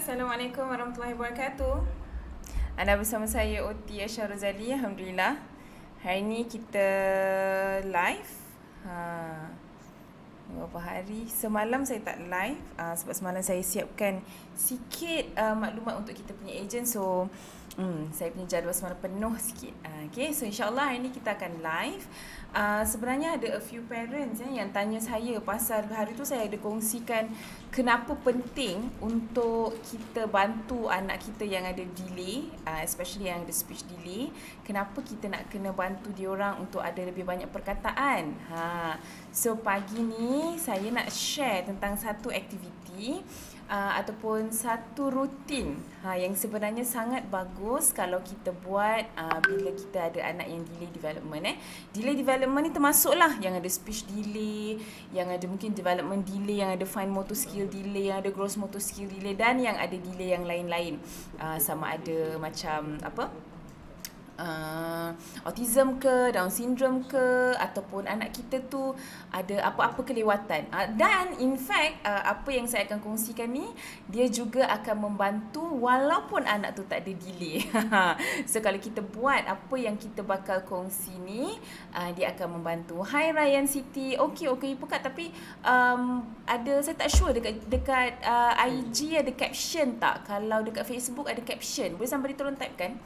Assalamualaikum warahmatullahi wabarakatuh. Anda bersama saya OT Aisyah Rozalli. Alhamdulillah. Hari ni kita live. Beberapa hari semalam saya tak live sebab semalam saya siapkan sikit maklumat untuk kita punya ejen. So saya punya jadual semalam penuh sikit. Okay, so insyaAllah hari ni kita akan live. Sebenarnya ada a few parents yang tanya saya pasal hari tu saya ada kongsikan kenapa penting untuk kita bantu anak kita yang ada delay, especially yang ada speech delay. Kenapa kita nak kena bantu diorang untuk ada lebih banyak perkataan. So pagi ni saya nak share tentang satu aktiviti ataupun satu rutin yang sebenarnya sangat bagus kalau kita buat bila kita ada anak yang delay development. Delay development ni termasuklah yang ada speech delay, yang ada mungkin development delay, yang ada fine motor skill delay, yang ada gross motor skill delay dan yang ada delay yang lain-lain. Sama ada macam apa? Autism ke, Down syndrome ke, ataupun anak kita tu ada apa-apa kelewatan. Dan in fact apa yang saya akan kongsikan ni dia juga akan membantu walaupun anak tu tak ada delay. So kalau kita buat apa yang kita bakal kongsi ni, dia akan membantu. Hi Ryan Siti. Okay buka tapi ada, saya tak sure dekat IG ada caption tak. Kalau dekat Facebook ada caption, boleh somebody tolong typekan.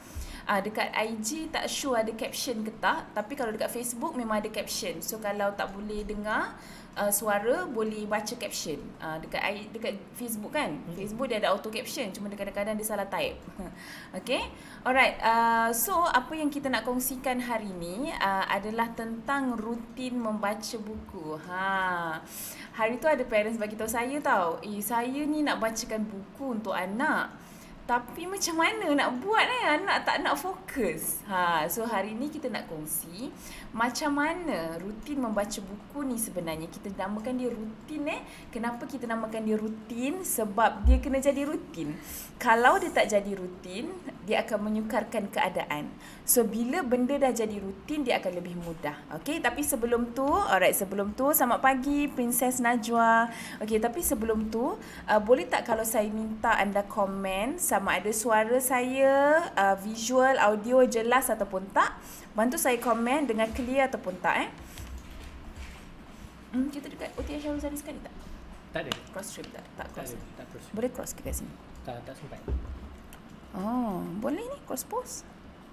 Dekat IG tak sure ada caption ke tak, tapi kalau dekat Facebook memang ada caption. So kalau tak boleh dengar suara, boleh baca caption. Dekat Facebook kan, Facebook dia ada auto caption, cuma kadang-kadang dia salah type. Okay, alright. So apa yang kita nak kongsikan hari ni adalah tentang rutin membaca buku. Hari tu ada parents bagi tahu saya tau, saya ni nak bacakan buku untuk anak tapi macam mana nak buat anak tak nak fokus. So hari ni kita nak kongsi macam mana rutin membaca buku ni. Sebenarnya kita namakan dia rutin. Kenapa kita namakan dia rutin? Sebab dia kena jadi rutin. Kalau dia tak jadi rutin, dia akan menyukarkan keadaan. So bila benda dah jadi rutin, dia akan lebih mudah. Okay, tapi sebelum tu, alright, sebelum tu, selamat pagi Princess Najwa. Okay, tapi sebelum tu boleh tak kalau saya minta anda komen sama ada suara saya, visual, audio jelas ataupun tak. Bantu saya komen dengan clear ataupun tak. Kita dekat OT Aisyah Rozalli sekali tak? Tak ada. Cross trip tak? Tak cross. Tak cross. Boleh cross ke kat sini? Tak sempat. Oh, boleh ni cross post?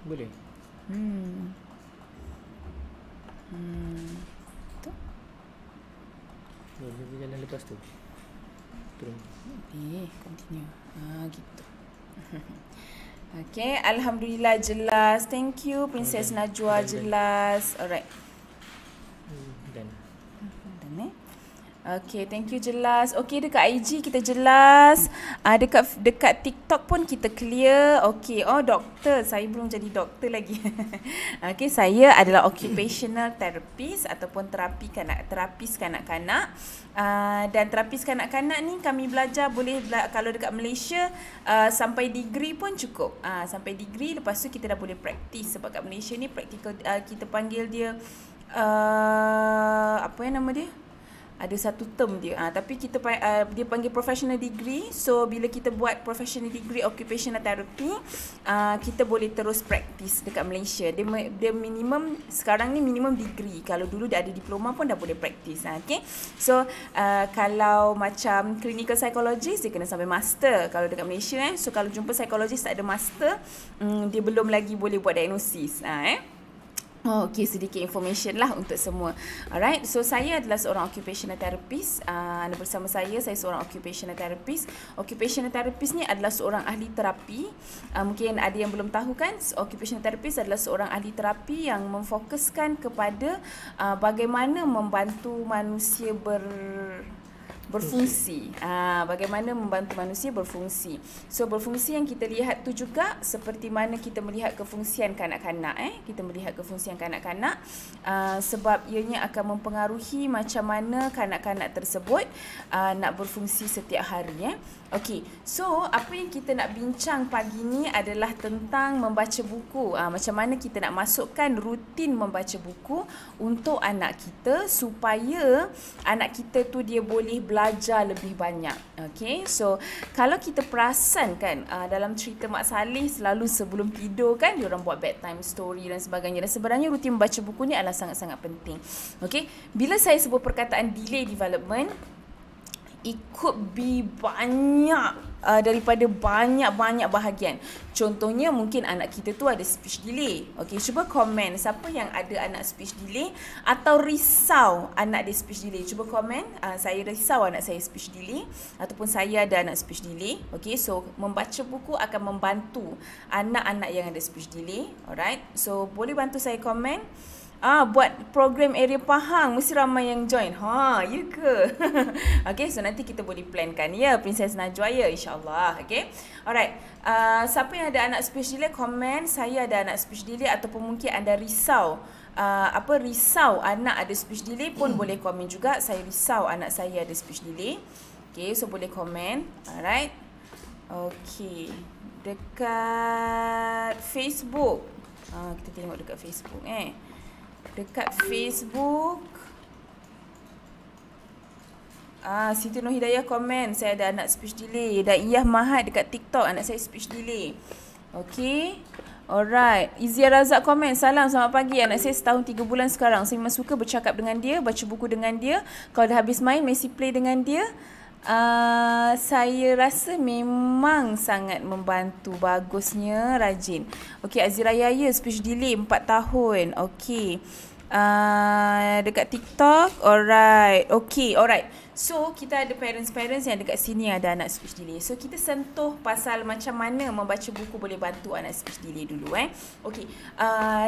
Boleh. Tu. Boleh jalan lepas tu. Turun. Continue. Gitu. Okay, Alhamdulillah jelas. Thank you Princess Najwa, jelas. Alright. Dan. Okay, thank you jelas. Okay, dekat IG kita jelas. Dekat TikTok pun kita clear. Okay, oh doktor, saya belum jadi doktor lagi. Okay, saya adalah occupational therapist ataupun terapis kanak-kanak. Dan terapis kanak-kanak ni kami belajar boleh kalau dekat Malaysia sampai degree pun cukup. Sampai degree, lepas tu kita dah boleh praktis sebab kat Malaysia ni practical, kita panggil dia nama dia? Ada satu term dia, tapi kita dia panggil professional degree. So bila kita buat professional degree occupational therapy, kita boleh terus praktis dekat Malaysia. Dia minimum sekarang ni minimum degree. Kalau dulu dia ada diploma pun dah boleh praktis. Okay, so kalau macam clinical psychologist dia kena sampai master kalau dekat Malaysia. So kalau jumpa psychologist tak ada master, dia belum lagi boleh buat diagnosis. Okay, sedikit information lah untuk semua. Alright, so saya adalah seorang occupational therapist. Anda bersama saya seorang occupational therapist. Occupational therapist ni adalah seorang ahli terapi. Mungkin ada yang belum tahu kan, occupational therapist adalah seorang ahli terapi yang memfokuskan kepada bagaimana membantu manusia berfungsi. Bagaimana membantu manusia berfungsi. So berfungsi yang kita lihat tu juga seperti mana kita melihat kefungsian kanak-kanak. Kita melihat kefungsian kanak-kanak sebab ianya akan mempengaruhi macam mana kanak-kanak tersebut nak berfungsi setiap hari. Okey, so apa yang kita nak bincang pagi ni adalah tentang membaca buku. Macam mana kita nak masukkan rutin membaca buku untuk anak kita supaya anak kita tu dia boleh belajar belajar lebih banyak. Okay, so kalau kita perasan kan, dalam cerita Mak Saleh selalu sebelum tidur kan diorang buat bedtime story dan sebagainya, dan sebenarnya rutin membaca buku ni adalah sangat-sangat penting. Okay, bila saya sebut perkataan delay development, it could be banyak daripada banyak-banyak bahagian. Contohnya mungkin anak kita tu ada speech delay. Okey, cuba komen siapa yang ada anak speech delay atau risau anak dia speech delay. Cuba komen, saya risau anak saya speech delay ataupun saya ada anak speech delay. Okey, so membaca buku akan membantu anak-anak yang ada speech delay. Alright, so boleh bantu saya komen. Buat program area Pahang mesti ramai yang join. Ha, ya ke? Okay, so nanti kita boleh plankan ya, Princess Najwa ya, insyaAllah. Okay, alright. Siapa yang ada anak speech delay, komen saya ada anak speech delay ataupun mungkin anda risau. Risau anak ada speech delay pun boleh komen juga. Saya risau anak saya ada speech delay. Okay, so boleh komen. Alright. Okay, dekat Facebook, kita tengok dekat Facebook Dekat Facebook, Siti Nur Hidayah komen saya ada anak speech delay. Daiyah Mahat dekat TikTok, anak saya speech delay. Okay, alright. Izia Razak komen, salam selamat pagi, anak saya setahun 3 bulan sekarang. Saya memang suka bercakap dengan dia, baca buku dengan dia. Kalau dah habis main, Messi play dengan dia. Saya rasa memang sangat membantu. Bagusnya, rajin. Okey, Aziraya ya, speech delay 4 tahun. Okey, dekat TikTok. Alright. Okey, alright. So, kita ada parents-parents yang dekat sini ada anak speech delay. So, kita sentuh pasal macam mana membaca buku boleh bantu anak speech delay dulu. Okey,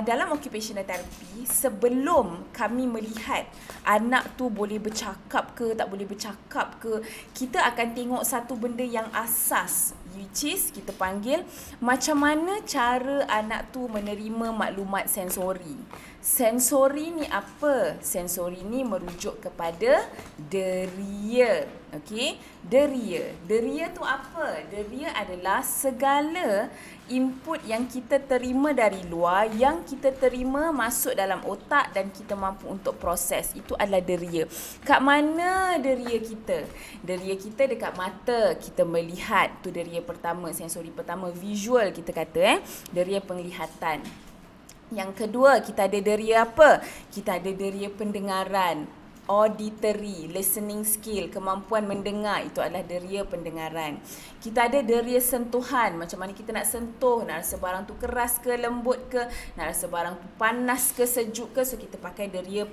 dalam occupational therapy, sebelum kami melihat anak tu boleh bercakap ke tak boleh bercakap ke, kita akan tengok satu benda yang asas, which is kita panggil macam mana cara anak tu menerima maklumat sensori. Sensori ni apa? Sensori ni merujuk kepada deria. Okey, deria. Deria tu apa? Deria adalah segala input yang kita terima dari luar, yang kita terima masuk dalam otak dan kita mampu untuk proses. Itu adalah deria. Kat mana deria kita? Deria kita dekat mata, kita melihat. Tu deria pertama, sensori pertama, visual kita kata. Deria penglihatan. Yang kedua, kita ada deria apa? Kita ada deria pendengaran, auditory, listening skill, kemampuan mendengar. Itu adalah deria pendengaran. Kita ada deria sentuhan, macam mana kita nak sentuh, nak rasa barang tu keras ke lembut ke, nak rasa barang tu panas ke sejuk ke. So kita pakai deria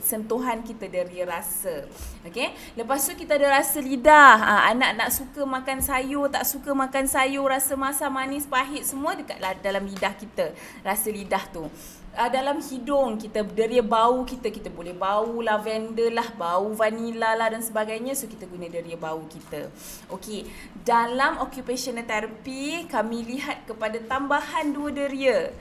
sentuhan, kita deria rasa. Okey, lepas tu kita ada rasa lidah. Anak nak suka makan sayur, tak suka makan sayur, rasa masam, manis, pahit, semua dekat dalam lidah kita, rasa lidah tu. Dalam hidung kita, deria bau kita, kita boleh bau lavender lah, bau vanila lah dan sebagainya. So kita guna deria bau kita. Okey, dalam occupational therapy kami lihat kepada tambahan 2 deria.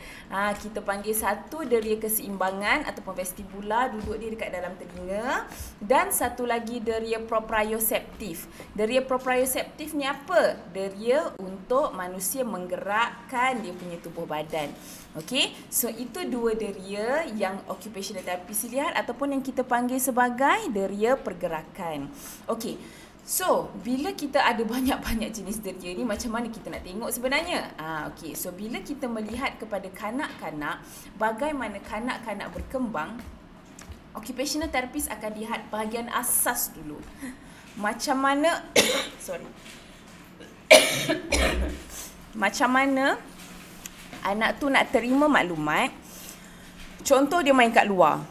Kita panggil satu deria keseimbangan ataupun vestibula, duduk dia dekat dalam telinga, dan satu lagi deria proprioceptif. Deria proprioceptif ni apa? Deria untuk manusia menggerakkan dia punya tubuh badan. Okey, so itu 2 deria yang occupational therapist lihat ataupun yang kita panggil sebagai deria pergerakan. Okey, so bila kita ada banyak-banyak jenis deria ni, macam mana kita nak tengok sebenarnya? Okey, so bila kita melihat kepada kanak-kanak, bagaimana kanak-kanak berkembang, occupational therapist akan lihat bahagian asas dulu. Macam mana macam mana anak tu nak terima maklumat. Contoh dia main kat luar.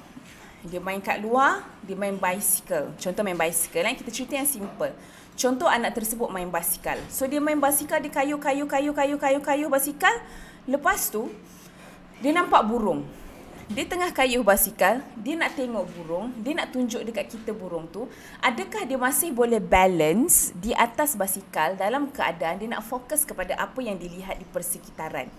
Dia main basikal. Contoh main basikal kan, kita cerita yang simple. Contoh anak tersebut main basikal. So dia main basikal, dia kayuh basikal. Lepas tu dia nampak burung. Dia tengah kayuh basikal, dia nak tengok burung, dia nak tunjuk dekat kita burung tu. Adakah dia masih boleh balance di atas basikal dalam keadaan dia nak fokus kepada apa yang dilihat di persekitaran?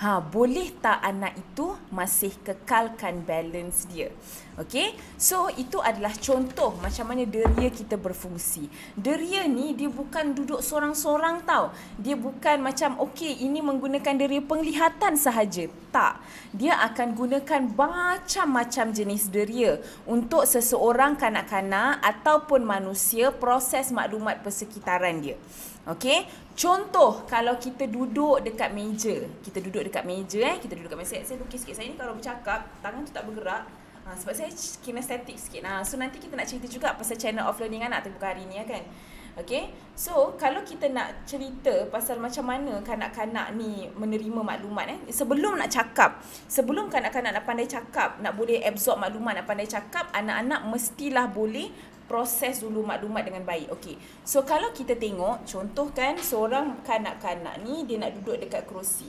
boleh tak anak itu masih kekalkan balance dia? Okey, so itu adalah contoh macam mana deria kita berfungsi. Deria ni dia bukan duduk sorang-sorang tau. Dia bukan macam okey ini menggunakan deria penglihatan sahaja. Tak. Dia akan gunakan macam-macam jenis deria untuk seseorang kanak-kanak ataupun manusia proses maklumat persekitaran dia. Okey, contoh kalau kita duduk dekat meja. Kita duduk dekat meja kita duduk dekat meja. Saya lukis sikit. Saya ni kalau bercakap, tangan tu tak bergerak. Sebab saya kinestetik sikit. So nanti kita nak cerita juga pasal channel of learning anak tapi bukan hari ni kan. Okay. So kalau kita nak cerita pasal macam mana kanak-kanak ni menerima maklumat, sebelum nak cakap, sebelum kanak-kanak nak pandai cakap, nak boleh absorb maklumat, nak pandai cakap, anak-anak mestilah boleh proses dulu maklumat dengan baik. Okey. So kalau kita tengok, contohkan seorang kanak-kanak ni dia nak duduk dekat kerusi.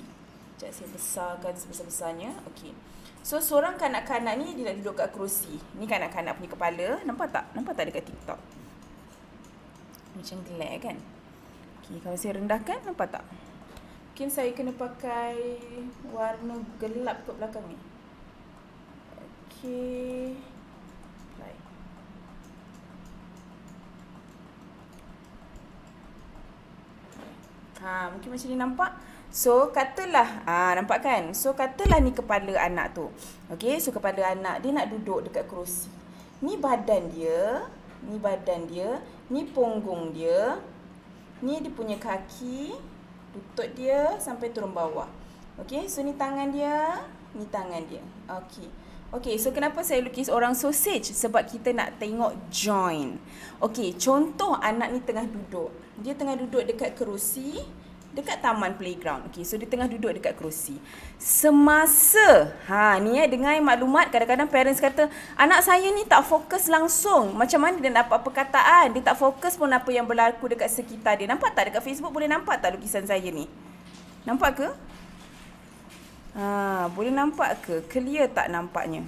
Sekejap saya besarkan sebesar-besarnya. Okey. So seorang kanak-kanak ni dia nak duduk kat kerusi. Ni kanak-kanak punya kepala. Nampak tak? Nampak tak dekat TikTok? Macam gelap kan? Okey, kalau saya rendahkan nampak tak? Mungkin saya kena pakai warna gelap kat belakang ni. Okey. Right. Mungkin macam ni nampak? So katalah, nampak kan? So katalah ni kepala anak tu. Okey, so kepala anak dia nak duduk dekat kerusi. Ni badan dia, ni badan dia, ni punggung dia, ni dia punya kaki, lutut dia sampai turun bawah. Okey, so ni tangan dia, ni tangan dia. Okey. Okey, so kenapa saya lukis orang sausage? Sebab kita nak tengok joint. Okey, contoh anak ni tengah duduk. Dia tengah duduk dekat kerusi, dekat taman playground. Okey, so dia tengah duduk dekat kerusi. Semasa, ni dengar maklumat, kadang-kadang parents kata, anak saya ni tak fokus langsung. Macam mana dia dapat perkataan? Dia tak fokus pun apa yang berlaku dekat sekitar dia. Nampak tak? Dekat Facebook boleh nampak tak lukisan saya ni? Nampak ke? Boleh nampak ke? Clear tak nampaknya?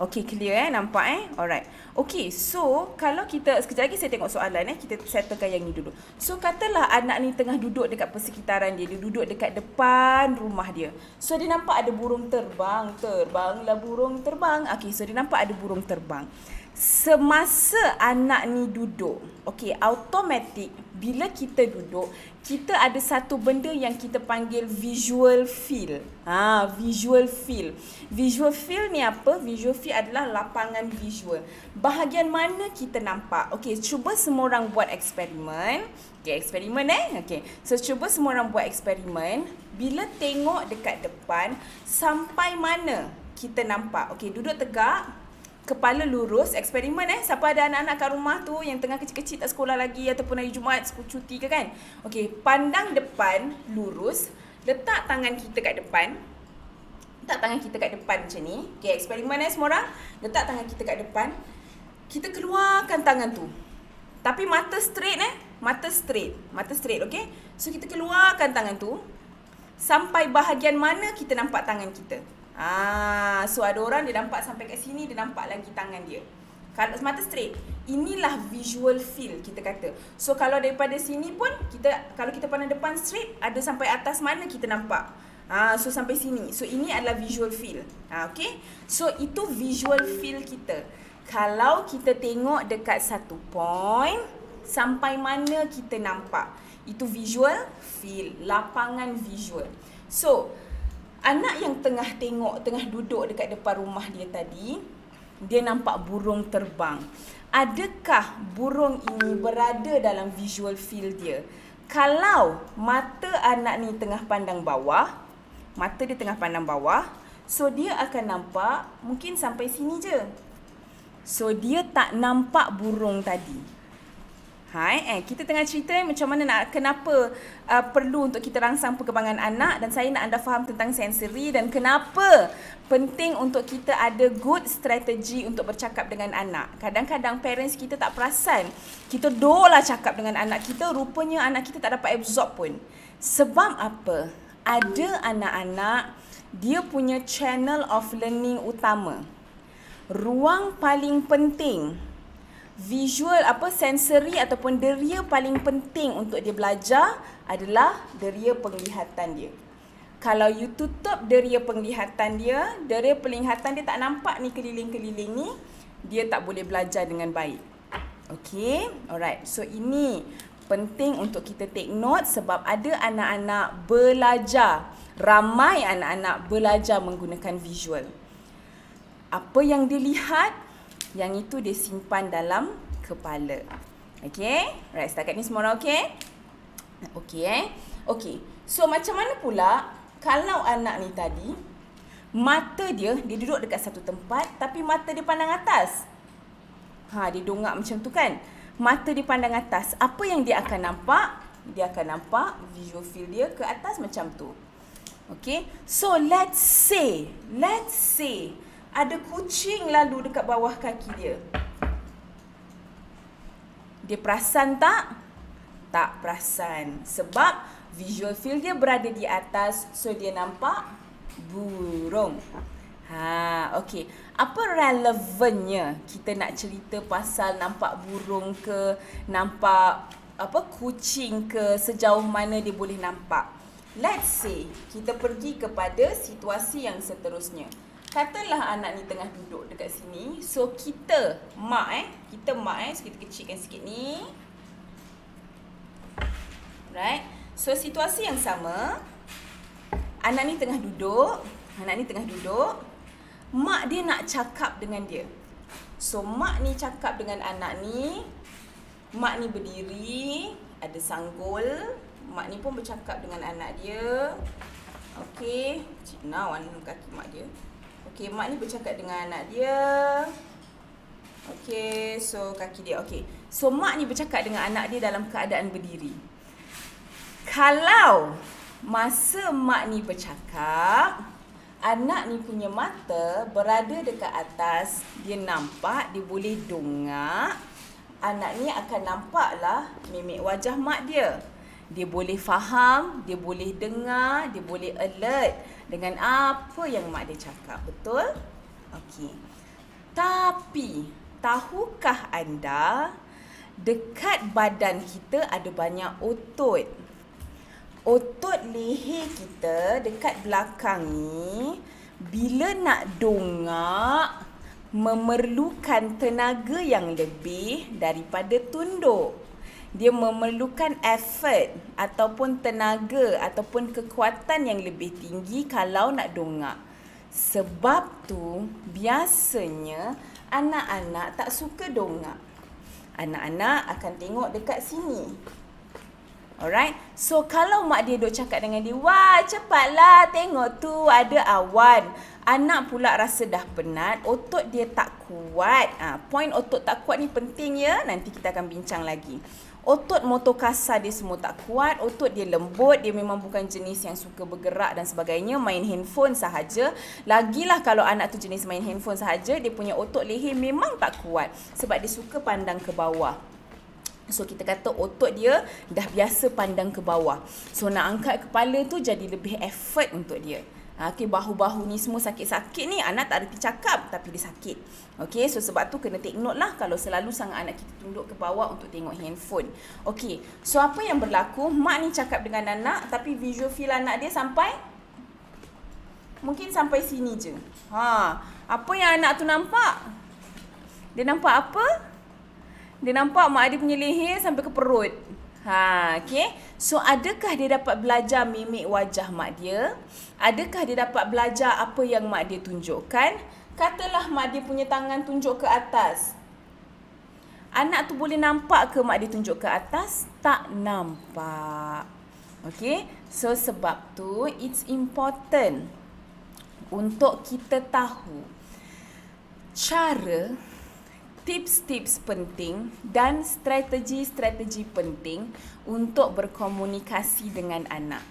Okey, clear nampak Alright. Okey, so kalau kita, sekejap lagi saya tengok soalan kita settlekan yang ni dulu. So katalah anak ni tengah duduk dekat persekitaran dia. Dia duduk dekat depan rumah dia. So dia nampak ada burung terbang. Terbanglah burung terbang. Okey, so dia nampak ada burung terbang. Semasa anak ni duduk, okey, automatik bila kita duduk, kita ada satu benda yang kita panggil visual field. Visual field. Visual field ni apa? Visual field adalah lapangan visual. Bahagian mana kita nampak? Okey, cuba semua orang buat eksperimen. Okey, eksperimen Okey. So cuba semua orang buat eksperimen. Bila tengok dekat depan, sampai mana kita nampak? Okey, duduk tegak. Kepala lurus, eksperimen siapa ada anak-anak kat rumah tu yang tengah kecil-kecil tak sekolah lagi ataupun hari Jumaat cuti ke kan. Okey, pandang depan lurus, letak tangan kita kat depan. Letak tangan kita kat depan macam ni. Okey, eksperimen semua orang. Letak tangan kita kat depan. Kita keluarkan tangan tu. Tapi mata straight Mata straight. Mata straight, okey. So kita keluarkan tangan tu sampai bahagian mana kita nampak tangan kita. So ada orang dia nampak sampai kat sini, dia nampak lagi tangan dia. Kalau mata straight, inilah visual field kita kata. So kalau daripada sini pun kita, kalau kita pandang depan straight, ada sampai atas mana kita nampak. So sampai sini. So ini adalah visual field. Okay. So itu visual field kita. Kalau kita tengok dekat satu point, sampai mana kita nampak. Itu visual field, lapangan visual. So anak yang tengah tengok, tengah duduk dekat depan rumah dia tadi, dia nampak burung terbang. Adakah burung ini berada dalam visual field dia? Kalau mata anak ni tengah pandang bawah, mata dia tengah pandang bawah, so dia akan nampak mungkin sampai sini je. So dia tak nampak burung tadi. Kita tengah cerita macam mana nak, kenapa perlu untuk kita rangsang perkembangan anak, dan saya nak anda faham tentang sensory dan kenapa penting untuk kita ada good strategi untuk bercakap dengan anak. Kadang-kadang parents kita tak perasan, kita doalah cakap dengan anak kita, rupanya anak kita tak dapat absorb pun. Sebab apa? Ada anak-anak dia punya channel of learning utama, ruang paling penting, visual sensory ataupun deria paling penting untuk dia belajar adalah deria penglihatan dia. Kalau you tutup deria penglihatan dia, deria penglihatan dia tak nampak ni keliling-keliling ni, dia tak boleh belajar dengan baik. Okay, alright. So ini penting untuk kita take note sebab ada anak-anak belajar, ramai anak-anak belajar menggunakan visual. Apa yang dia lihat, yang itu dia simpan dalam kepala. Okay, right, setakat ni semua orang okay? Okay eh? Okay, so macam mana pula kalau anak ni tadi mata dia duduk dekat satu tempat tapi mata dia pandang atas. Dia dongak macam tu kan. Mata dia pandang atas. Apa yang dia akan nampak? Dia akan nampak visual field dia ke atas macam tu. Okay. So let's say ada kucing lalu dekat bawah kaki dia. Dia perasan tak? Tak perasan. Sebab visual field dia berada di atas, so dia nampak burung. Okey. Apa relevannya kita nak cerita pasal nampak burung ke, nampak apa kucing ke, sejauh mana dia boleh nampak? Let's say kita pergi kepada situasi yang seterusnya. Katalah anak ni tengah duduk dekat sini, so kita mak, so kita kecilkan sikit ni. Right? So, situasi yang sama. Anak ni tengah duduk. Mak dia nak cakap dengan dia. So, mak ni cakap dengan anak ni. Mak ni berdiri, ada sanggul. Mak ni pun bercakap dengan anak dia. Okey. Nah, warna kaki mak dia. Okey, mak ni bercakap dengan anak dia. Okey, so kaki dia. Okey. So, mak ni bercakap dengan anak dia dalam keadaan berdiri. Kalau masa mak ni bercakap, anak ni punya mata berada dekat atas, dia nampak, dia boleh dongak. Anak ni akan nampaklah mimik wajah mak dia. Dia boleh faham, dia boleh dengar, dia boleh alert dengan apa yang mak dia cakap. Betul? Okey. Tapi, tahukah anda dekat badan kita ada banyak otot? Otot leher kita dekat belakang ni bila nak dongak memerlukan tenaga yang lebih daripada tunduk. Dia memerlukan effort ataupun tenaga ataupun kekuatan yang lebih tinggi kalau nak dongak. Sebab tu biasanya anak-anak tak suka dongak. Anak-anak akan tengok dekat sini. Alright. So, kalau mak dia duk cakap dengan dia, wah cepatlah tengok tu ada awan. Anak pula rasa dah penat, otot dia tak kuat. Point otot tak kuat ni penting ya, nanti kita akan bincang lagi. Otot motor kasar dia semua tak kuat, otot dia lembut, dia memang bukan jenis yang suka bergerak dan sebagainya, main handphone sahaja. Lagilah kalau anak tu jenis main handphone sahaja, dia punya otot leher memang tak kuat sebab dia suka pandang ke bawah. So, kita kata otot dia dah biasa pandang ke bawah. So, nak angkat kepala tu jadi lebih effort untuk dia. Okay, bahu-bahu ni semua sakit-sakit ni, anak tak reti cakap tapi dia sakit. Okay, so sebab tu kena take note lah kalau selalu sangat anak kita tunduk ke bawah untuk tengok handphone. Okay, so apa yang berlaku? Mak ni cakap dengan anak tapi visual field anak dia sampai, mungkin sampai sini je. Apa yang anak tu nampak? Dia nampak apa? Dia nampak mak dia punya leher sampai ke perut. Okay. So, adakah dia dapat belajar mimik wajah mak dia? Adakah dia dapat belajar apa yang mak dia tunjukkan? Katalah mak dia punya tangan tunjuk ke atas. Anak tu boleh nampak ke mak dia tunjuk ke atas? Tak nampak. Okay. So, sebab tu it's important untuk kita tahu cara, tips-tips penting dan strategi-strategi penting untuk berkomunikasi dengan anak.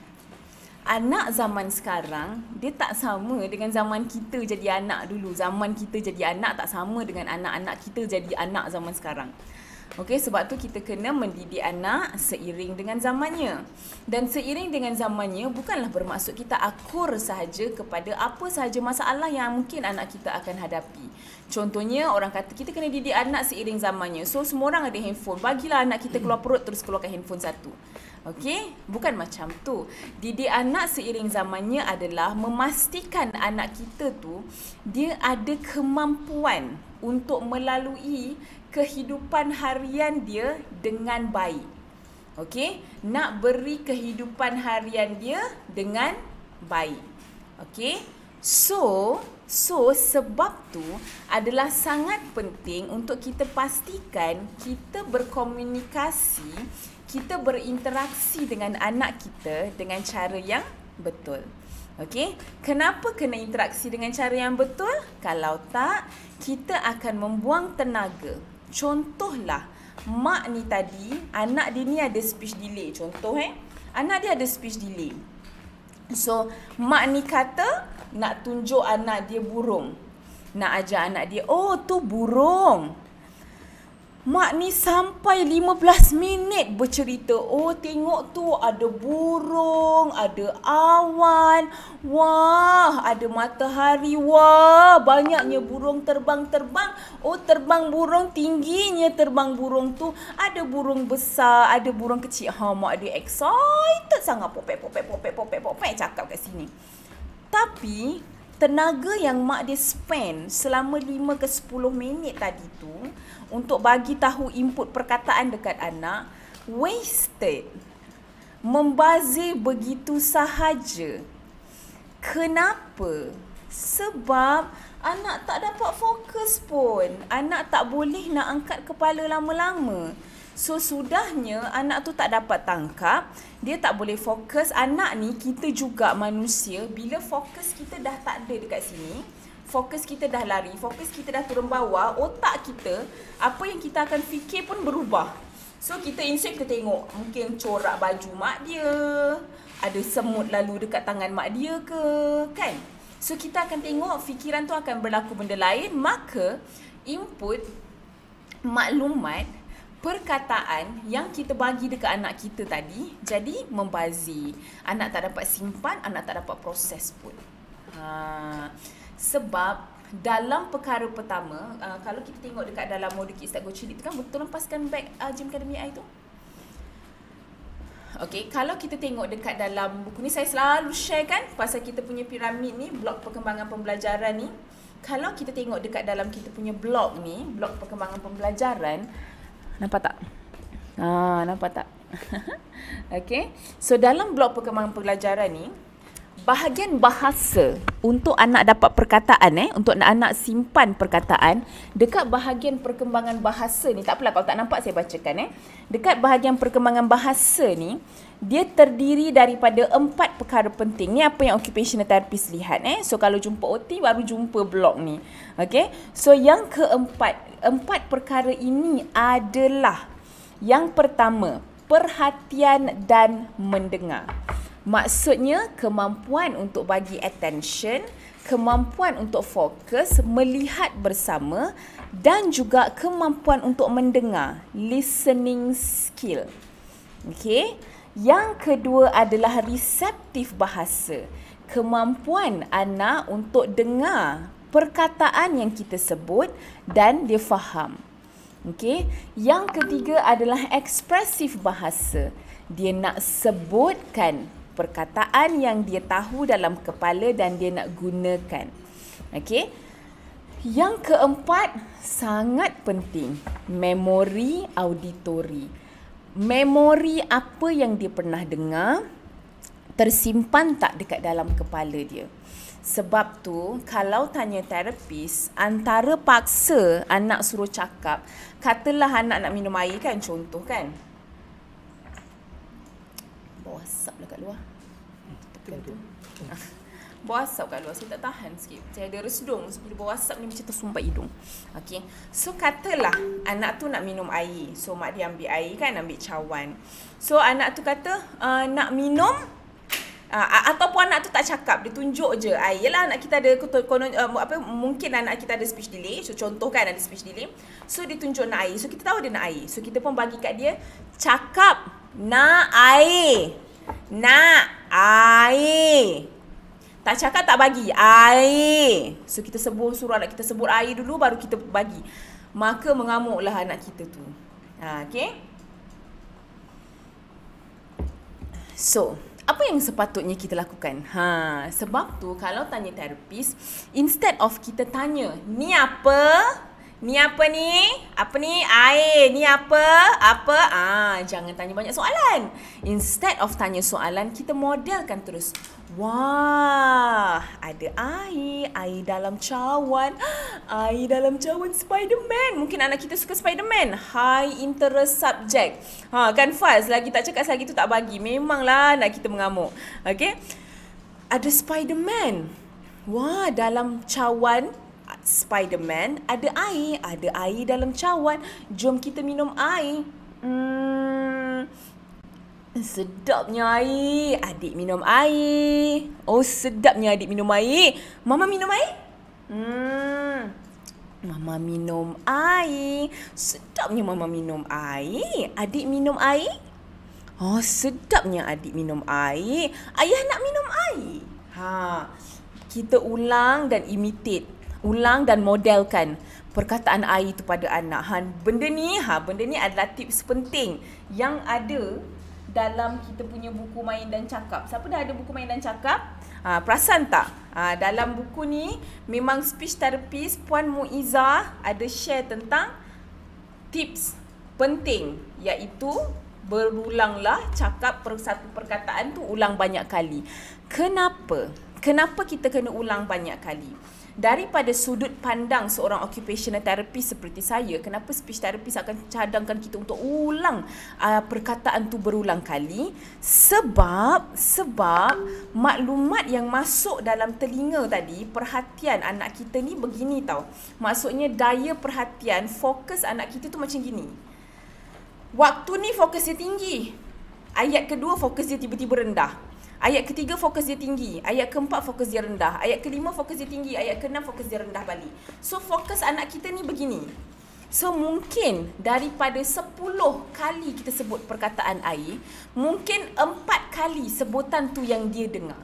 Anak zaman sekarang, dia tak sama dengan zaman kita jadi anak dulu. Zaman kita jadi anak tak sama dengan anak-anak kita jadi anak zaman sekarang. Okey, sebab tu kita kena mendidik anak seiring dengan zamannya. Dan seiring dengan zamannya bukanlah bermaksud kita akur sahaja kepada apa sahaja masalah yang mungkin anak kita akan hadapi. Contohnya, orang kata kita kena didik anak seiring zamannya. So, semua orang ada handphone. Bagilah anak kita keluar perut terus keluarkan handphone satu. Okey, bukan macam tu. Didik anak seiring zamannya adalah memastikan anak kita tu dia ada kemampuan untuk melalui kehidupan harian dia dengan baik. Okey, nak beri kehidupan harian dia dengan baik. Okey, so sebab tu adalah sangat penting untuk kita pastikan kita berkomunikasi, kita berinteraksi dengan anak kita dengan cara yang betul. Okey, kenapa kena interaksi dengan cara yang betul? Kalau tak, kita akan membuang tenaga. Contohlah, mak ni tadi, anak dia ni ada speech delay. Contoh anak dia ada speech delay. So, mak ni kata nak tunjuk anak dia burung. Nak ajar anak dia, oh tu burung. Mak ni sampai 15 minit bercerita. Oh, tengok tu ada burung, ada awan. Wah, ada matahari. Wah, banyaknya burung terbang-terbang. Oh, terbang burung, tingginya terbang burung tu. Ada burung besar, ada burung kecil. Ha, mak dia excited sangat. Popek cakap kat sini. Tapi tenaga yang mak dia spend selama 5 ke 10 minit tadi tu untuk bagi tahu input perkataan dekat anak, wasted. Membazir begitu sahaja. Kenapa? Sebab anak tak dapat fokus pun. Anak tak boleh nak angkat kepala lama-lama. So, sudahnya anak tu tak dapat tangkap, dia tak boleh fokus. Anak ni, kita juga manusia, bila fokus kita dah tak ada dekat sini, fokus kita dah lari, fokus kita dah turun bawah, otak kita, apa yang kita akan fikir pun berubah. So, kita insert, kita tengok, mungkin corak baju mak dia, ada semut lalu dekat tangan mak dia ke, kan? So, kita akan tengok, fikiran tu akan berlaku benda lain, maka input, maklumat, perkataan yang kita bagi dekat anak kita tadi jadi membazir. Anak tak dapat simpan, anak tak dapat proses pun. Sebab dalam perkara pertama, kalau kita tengok dekat dalam modul Kids Tak Go Cilik tu kan, betul lepaskan beg Gym Academy I tu. Okey, kalau kita tengok dekat dalam buku ni, saya selalu share kan pasal kita punya piramid ni, blok perkembangan pembelajaran ni. Kalau kita tengok dekat dalam kita punya blok ni, blok perkembangan pembelajaran, nampak tak? Nampak tak? Okey. So, dalam blok perkembangan pembelajaran ni, bahagian bahasa untuk anak dapat perkataan, untuk anak simpan perkataan, dekat bahagian perkembangan bahasa ni, tak apalah kalau tak nampak saya bacakan. Dekat bahagian perkembangan bahasa ni, dia terdiri daripada 4 perkara penting. Ni apa yang occupational therapist lihat. So, kalau jumpa OT, baru jumpa blok ni. Okey. So, yang keempat, 4 perkara ini adalah: yang pertama, perhatian dan mendengar. Maksudnya, kemampuan untuk bagi attention, kemampuan untuk fokus, melihat bersama dan juga kemampuan untuk mendengar, listening skill. Okey. Yang kedua adalah reseptif bahasa. Kemampuan anak untuk dengar perkataan yang kita sebut dan dia faham. Okey. Yang ketiga adalah ekspresif bahasa. Dia nak sebutkan perkataan yang dia tahu dalam kepala dan dia nak gunakan. Okey. Yang keempat, sangat penting, memori auditori. Memori apa yang dia pernah dengar tersimpan tak dekat dalam kepala dia. Sebab tu, kalau tanya terapis, antara paksa anak suruh cakap, katalah anak nak minum air kan, contoh kan. Bawa asap lah kat luar. Bawa asap kat luar, saya tak tahan sikit. Saya ada resdung, bila bawa asap ni macam tersumbat hidung. Okay. So, katalah anak tu nak minum air. So, mak dia ambil air kan, ambil cawan. So, anak tu kata, nak minum. Ataupun anak tu tak cakap, dia tunjuk je air lah. Anak kita ada mungkin anak kita ada speech delay. So, contoh kan ada speech delay. So, dia tunjuk nak air. So, kita tahu dia nak air. So, kita pun bagi kat dia, cakap nak air. Nak air. Tak cakap tak bagi, air. So, kita suruh anak kita sebut air dulu, baru kita bagi. Maka mengamuklah anak kita tu. Okay. So, apa yang sepatutnya kita lakukan? Sebab tu kalau tanya terapis, instead of kita tanya, ni apa? Ni apa ni? Apa ni? Air. Ni apa? Apa? Jangan tanya banyak soalan. Instead of tanya soalan, kita modelkan terus. Wah, ada air. Air dalam cawan. Air dalam cawan Spiderman. Mungkin anak kita suka Spiderman. High interest subject. Kan fast. Lagi tak cakap lagi tu tak bagi. Memanglah nak kita mengamuk. Okay. Ada Spiderman. Wah, dalam cawan Spiderman, ada air dalam cawan. Jom kita minum air. Sedapnya air. Adik minum air. Oh, sedapnya adik minum air. Mama minum air? Mama minum air. Sedapnya mama minum air. Adik minum air? Oh, sedapnya adik minum air. Ayah nak minum air. Kita ulang dan imitate. Ulang dan modelkan perkataan air itu pada anak. Benda ni adalah tips penting yang ada dalam kita punya buku main dan cakap. Siapa dah ada buku main dan cakap? Perasan tak? Dalam buku ni memang speech therapist Puan Muizzah ada share tentang tips penting, iaitu berulanglah cakap satu perkataan tu ulang banyak kali. Kenapa? Kenapa kita kena ulang banyak kali? Daripada sudut pandang seorang occupational therapist seperti saya, kenapa speech therapist akan cadangkan kita untuk ulang perkataan tu berulang kali? Sebab maklumat yang masuk dalam telinga tadi, perhatian anak kita ni begini tau. Maksudnya daya perhatian, fokus anak kita tu macam gini. Waktu ni fokus dia tinggi. Ayat kedua fokus dia tiba-tiba rendah. Ayat ketiga fokus dia tinggi. Ayat keempat fokus dia rendah. Ayat kelima fokus dia tinggi. Ayat keenam fokus dia rendah balik. So fokus anak kita ni begini. So mungkin daripada 10 kali kita sebut perkataan air, mungkin 4 kali sebutan tu yang dia dengar.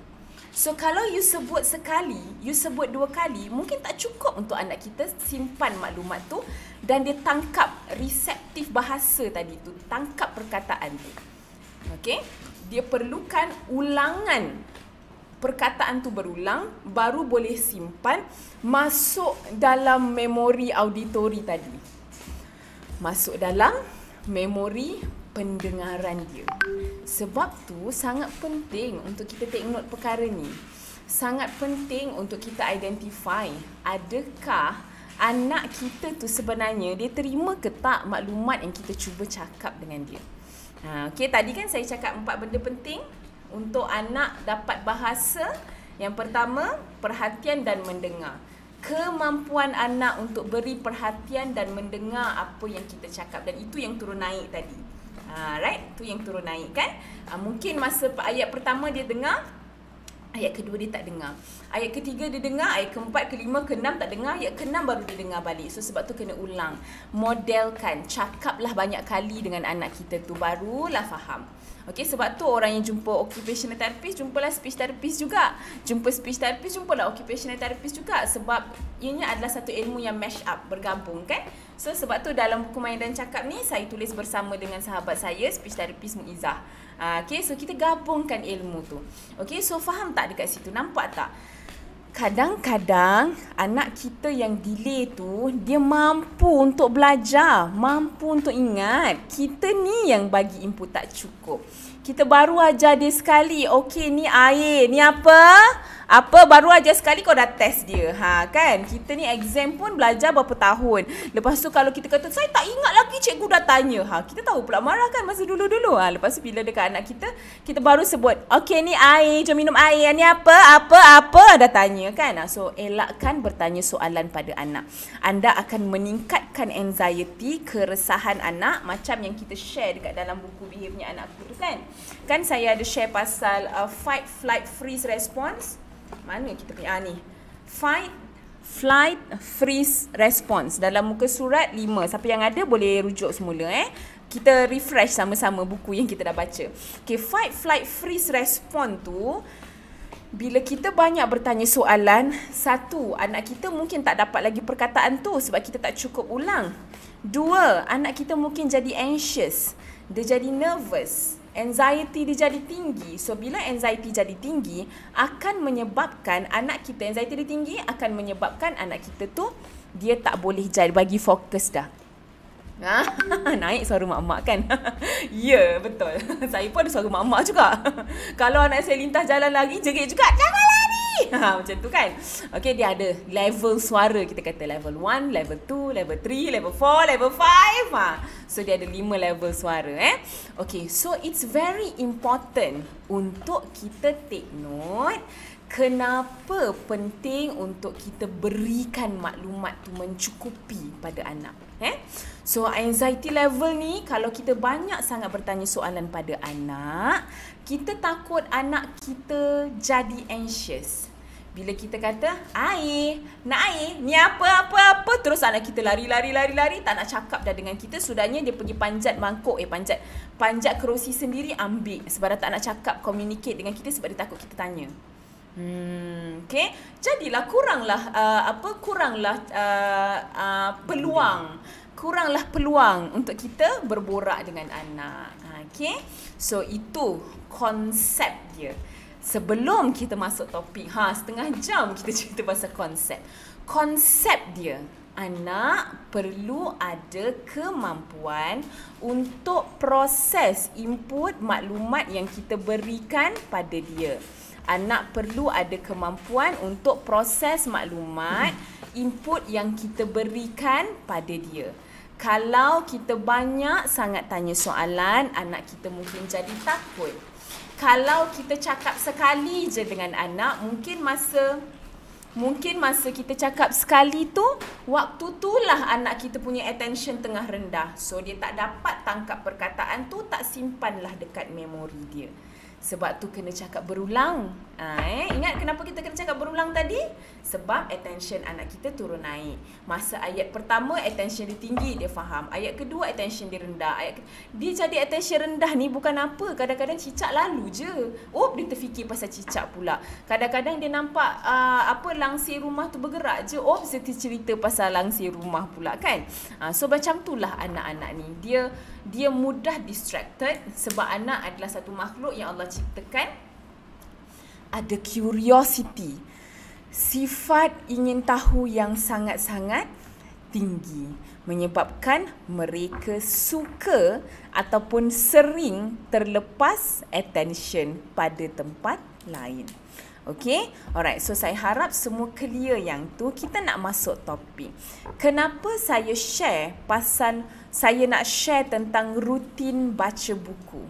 So kalau you sebut sekali, you sebut 2 kali, mungkin tak cukup untuk anak kita simpan maklumat tu dan dia tangkap reseptif bahasa tadi tu, tangkap perkataan tu. Okay? Dia perlukan ulangan perkataan tu berulang, baru boleh simpan masuk dalam memori auditori tadi. Masuk dalam memori pendengaran dia. Sebab tu sangat penting untuk kita take note perkara ni. Sangat penting untuk kita identify adakah anak kita tu sebenarnya dia terima ke tak maklumat yang kita cuba cakap dengan dia. Okay, tadi kan saya cakap 4 benda penting untuk anak dapat bahasa. Yang pertama, perhatian dan mendengar. Kemampuan anak untuk beri perhatian dan mendengar apa yang kita cakap. Dan itu yang turun naik tadi. Right? Itu yang turun naik kan? Mungkin masa ayat pertama dia dengar, ayat kedua dia tak dengar. Ayat ketiga dia dengar, ayat keempat, kelima, keenam tak dengar. Ayat keenam baru dia dengar balik. So sebab tu kena ulang. Modelkan, cakaplah banyak kali dengan anak kita tu, barulah faham. Okay, sebab tu orang yang jumpa occupational therapist, jumpalah speech therapist juga. Jumpa speech therapist, jumpalah occupational therapist juga. Sebab ianya adalah satu ilmu yang mash up, bergabung kan. So sebab tu dalam buku Main dan Cakap ni, saya tulis bersama dengan sahabat saya, speech therapist Muizzah. Okay, so kita gabungkan ilmu tu. Okay, so faham tak dekat situ? Nampak tak? Kadang-kadang anak kita yang delay tu, dia mampu untuk belajar, mampu untuk ingat. Kita ni yang bagi input tak cukup. Kita baru ajar dia sekali. Okey, ni air, ni apa? Apa, baru ajar sekali kau dah test dia. Kan? Kita ni exam pun belajar berapa tahun. Lepas tu kalau kita kata, saya tak ingat lagi cikgu dah tanya. Kita tahu pula marah kan masa dulu-dulu. Lepas tu bila dekat anak kita, kita baru sebut, okey ni air, jom minum air. Ni apa, apa, apa dah tanya. Kan? So elakkan bertanya soalan pada anak. Anda akan meningkatkan anxiety, keresahan anak, macam yang kita share dekat dalam buku behaviornya anak aku tu kan. Kan saya ada share pasal fight, flight, freeze response. Mana kita punya ni? Fight, flight, freeze response dalam muka surat 5. Siapa yang ada boleh rujuk semula Kita refresh sama-sama buku yang kita dah baca. Okay, fight, flight, freeze response tu bila kita banyak bertanya soalan, satu, anak kita mungkin tak dapat lagi perkataan tu sebab kita tak cukup ulang. Dua, anak kita mungkin jadi anxious. Dia jadi nervous. anxiety dia jadi tinggi. So bila anxiety jadi tinggi, akan menyebabkan anak kita, anxiety dia tinggi akan menyebabkan anak kita tu dia tak boleh jadi bagi fokus dah. Naik suara mak-mak kan? Ya, betul. Saya pun ada suara mak-mak juga. Kalau anak saya lintas jalan lagi, jerit juga, jangan lari! Macam tu kan? Okay, dia ada level suara. Kita kata level 1, level 2, level 3, level 4, level 5. So, dia ada 5 level suara. Okay, so it's very important untuk kita take note kenapa penting untuk kita berikan maklumat tu mencukupi pada anak. So anxiety level ni, kalau kita banyak sangat bertanya soalan pada anak, kita takut anak kita jadi anxious. Bila kita kata air, nak air, ni apa-apa-apa, terus anak kita lari-lari, tak nak cakap dah dengan kita. Sudahnya dia pergi panjat mangkuk, panjat kerusi sendiri ambil, sebab tak nak cakap, communicate dengan kita, sebab dia takut kita tanya. Okay, jadilah kuranglah peluang untuk kita berborak dengan anak. Okay, so itu konsep dia. Sebelum kita masuk topik, setengah jam kita cerita pasal konsep. Konsep dia, anak perlu ada kemampuan untuk proses input maklumat yang kita berikan pada dia. Anak perlu ada kemampuan untuk proses maklumat, input yang kita berikan pada dia. Kalau kita banyak sangat tanya soalan, anak kita mungkin jadi takut. Kalau kita cakap sekali je dengan anak, mungkin masa kita cakap sekali tu, waktu tulah anak kita punya attention tengah rendah. So, dia tak dapat tangkap perkataan tu, tak simpanlah dekat memori dia. Sebab tu kena cakap berulang. Ingat kenapa kita kena cakap berulang tadi? Sebab attention anak kita turun naik. Masa ayat pertama, attention dia tinggi, dia faham. Ayat kedua, attention dia rendah. Dia jadi attention rendah ni bukan apa. Kadang-kadang cicak lalu je, dia terfikir pasal cicak pula. Kadang-kadang dia nampak langsir rumah tu bergerak je, dia cerita pasal langsir rumah pula kan. So macam itulah anak-anak ni. Dia mudah distracted. Sebab anak adalah satu makhluk yang Allah ciptakan ada curiosity, sifat ingin tahu yang sangat-sangat tinggi, menyebabkan mereka suka ataupun sering terlepas attention pada tempat lain. Okay, alright. So, saya harap semua clear yang tu. Kita nak masuk topik. Kenapa saya share pasal, saya nak share tentang rutin baca buku.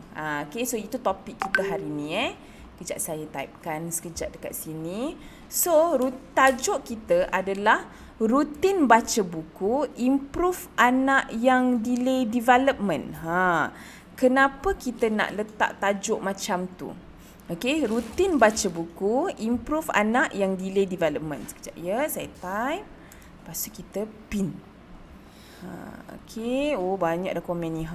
Okay, so itu topik kita hari ni. Kejap saya typekan sekejap dekat sini. So, tajuk kita adalah rutin baca buku, improve anak yang delay development. Kenapa kita nak letak tajuk macam tu? Okey, rutin baca buku, improve anak yang delay development. Sekejap ya, saya type. Lepas tu kita pin. Okey, banyak dah komen ni.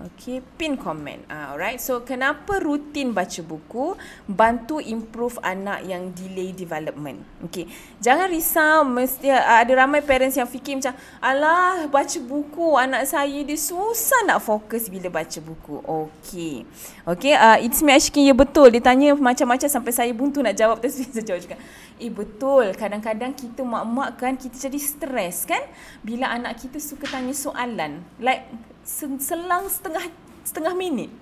Okey, pin komen. Alright, so kenapa rutin baca buku bantu improve anak yang delay development? Okey, jangan risau. Mesti ada ramai parents yang fikir macam, alah, baca buku anak saya dia susah nak fokus bila baca buku. Okey. Okey, Itzmi Ashkin, ya betul. Dia tanya macam-macam sampai saya buntu nak jawab, tapi saya jawab juga. Betul. Kadang-kadang kita mak-mak kan, kita jadi stres kan bila anak kita suka tanya soalan. Like selang setengah minit.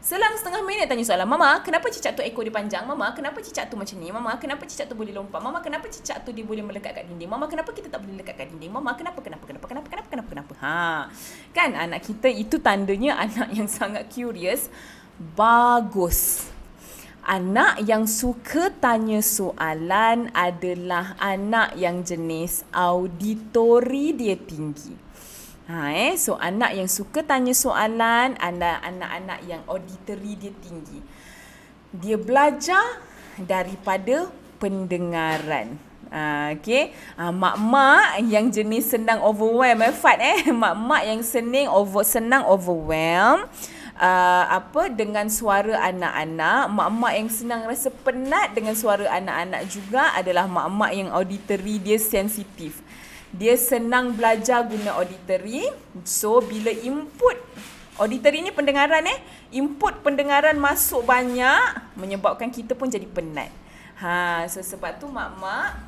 Selang setengah minit tanya soalan. Mama, kenapa cicak tu ekor dia panjang? Mama, kenapa cicak tu macam ni? Mama, kenapa cicak tu boleh lompat? Mama, kenapa cicak tu dia boleh melekat kat dinding? Mama, kenapa kita tak boleh lekat kat dinding? Mama, kenapa? Kan anak kita itu tandanya anak yang sangat curious. Bagus. Anak yang suka tanya soalan adalah anak yang jenis auditori dia tinggi. So anak yang suka tanya soalan, anak-anak yang auditory dia tinggi. Dia belajar daripada pendengaran. Mak-mak yang jenis senang overwhelm, mak-mak yang senang overwhelm dengan suara anak-anak, mak-mak yang senang rasa penat dengan suara anak-anak juga adalah mak-mak yang auditory dia sensitif. Dia senang belajar guna auditory. So, bila input Auditory ni pendengaran input pendengaran masuk banyak menyebabkan kita pun jadi penat. So sebab tu mak-mak,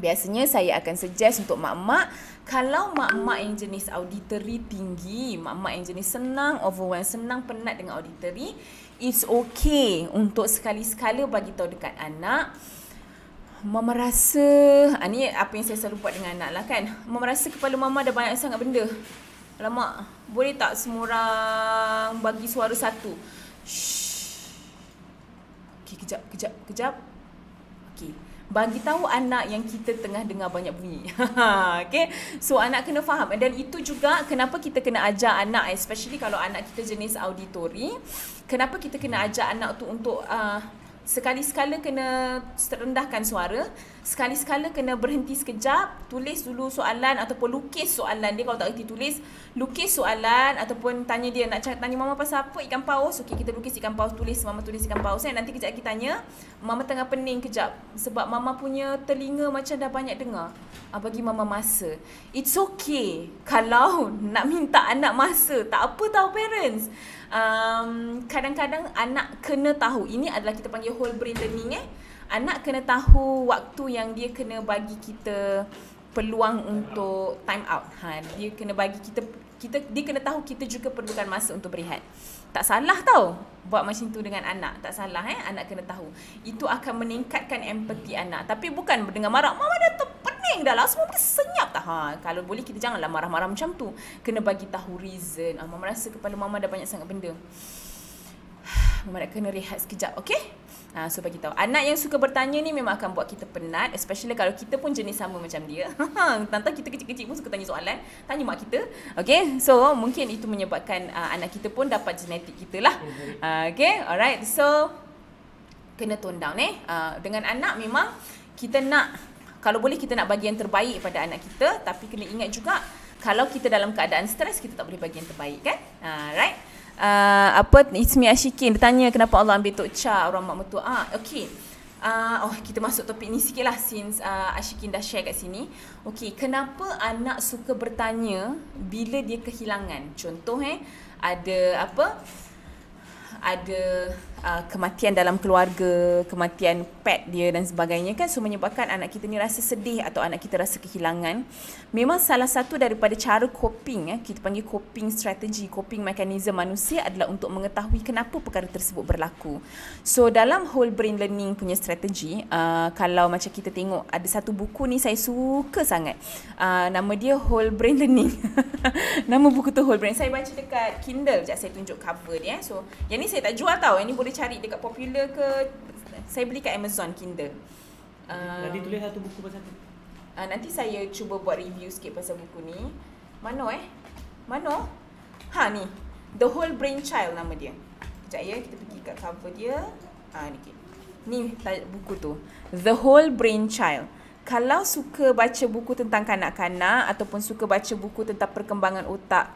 biasanya saya akan suggest untuk mak-mak, kalau mak-mak yang jenis auditory tinggi, mak-mak yang jenis senang overwhelmed, senang penat dengan auditory, it's okay untuk sekali-sekala bagi tahu dekat anak, mama rasa, ni apa yang saya selalu buat dengan anak lah kan, mama rasa kepala mama ada banyak sangat benda. Alamak, boleh tak semua orang bagi suara satu? Shhh. Okay, kejap. Okay. Bagi tahu anak yang kita tengah dengar banyak bunyi. Okay. So, anak kena faham. Dan itu juga kenapa kita kena ajar anak, especially kalau anak kita jenis auditory, kenapa kita kena ajar anak tu untuk... sekali-sekala kena rendahkan suara, sekali-sekala kena berhenti sekejap, tulis dulu soalan ataupun lukis soalan dia kalau tak erti tulis, lukis soalan ataupun tanya dia, nak tanya mama pasal apa, ikan paus, okey kita lukis ikan paus, tulis mama tulis ikan paus, nanti kejap kita tanya, mama tengah pening kejap sebab mama punya telinga macam dah banyak dengar, bagi mama masa. It's okay kalau nak minta anak masa, tak apa tau parents. Kadang-kadang anak kena tahu, ini adalah kita panggil whole brain learning. Anak kena tahu waktu yang dia kena bagi kita peluang untuk time out. Dia kena bagi kita dia kena tahu kita juga perlukan masa untuk berehat. Tak salah tau buat macam tu dengan anak, tak salah. Anak kena tahu. Itu akan meningkatkan empati anak. Tapi bukan dengan marah, mama dah terpening dah lah, semua benda senyap tak. Kalau boleh kita janganlah marah-marah macam tu. Kena bagi tahu reason. Mama rasa kepala mama dah banyak sangat benda. Mama nak kena rehat sekejap, okey? So bagi tahu. Anak yang suka bertanya ni memang akan buat kita penat, especially kalau kita pun jenis sama macam dia. Tentang kita kecil-kecil pun suka tanya soalan, tanya mak kita. Okay, so mungkin itu menyebabkan anak kita pun dapat genetik kita lah. Okay, alright. So kena tone down dengan anak memang kita nak, kalau boleh kita nak bagi yang terbaik pada anak kita. Tapi kena ingat juga kalau kita dalam keadaan stres, kita tak boleh bagi yang terbaik kan. Alright. Ismi Ashikin dia tanya kenapa Allah ambil Tokca orang mak mertua. Okey. Kita masuk topik ni sikitlah since Ashikin dah share kat sini. Okey, kenapa anak suka bertanya bila dia kehilangan? Contoh ada apa? Ada kematian dalam keluarga, kematian pet dia dan sebagainya kan. So menyebabkan anak kita ni rasa sedih atau anak kita rasa kehilangan. Memang salah satu daripada cara coping, kita panggil coping strategy, coping mechanism manusia adalah untuk mengetahui kenapa perkara tersebut berlaku. So dalam whole brain learning punya strategi, kalau macam kita tengok ada satu buku ni saya suka sangat, nama dia Whole Brain Learning. Nama buku tu Whole Brain. Saya baca dekat Kindle, sekejap saya tunjuk cover dia. So yang ni saya tak jual tau, yang ni boleh cari dekat Popular ke, saya beli kat Amazon Kindle. Nanti tulis satu buku pasal tu. Nanti saya cuba buat review sikit pasal buku ni. Mano? Ni The Whole Brain Child nama dia. Sekejap ya, kita pergi kat cover dia. Ni buku tu The Whole Brain Child. Kalau suka baca buku tentang kanak-kanak ataupun suka baca buku tentang perkembangan otak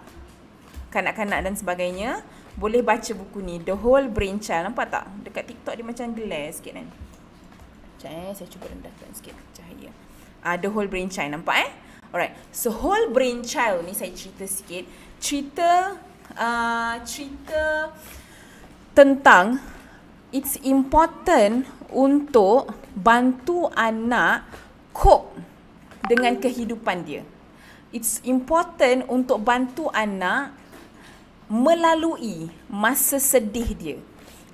kanak-kanak dan sebagainya, boleh baca buku ni The Whole Brain Child. Nampak tak? Dekat TikTok dia macam glare sikit kan. Saya cuba rendahkan sikit cahaya. The Whole Brain Child, nampak Alright. So Whole Brain Child ni saya cerita sikit. Cerita tentang it's important untuk bantu anak cope dengan kehidupan dia. It's important untuk bantu anak melalui masa sedih dia.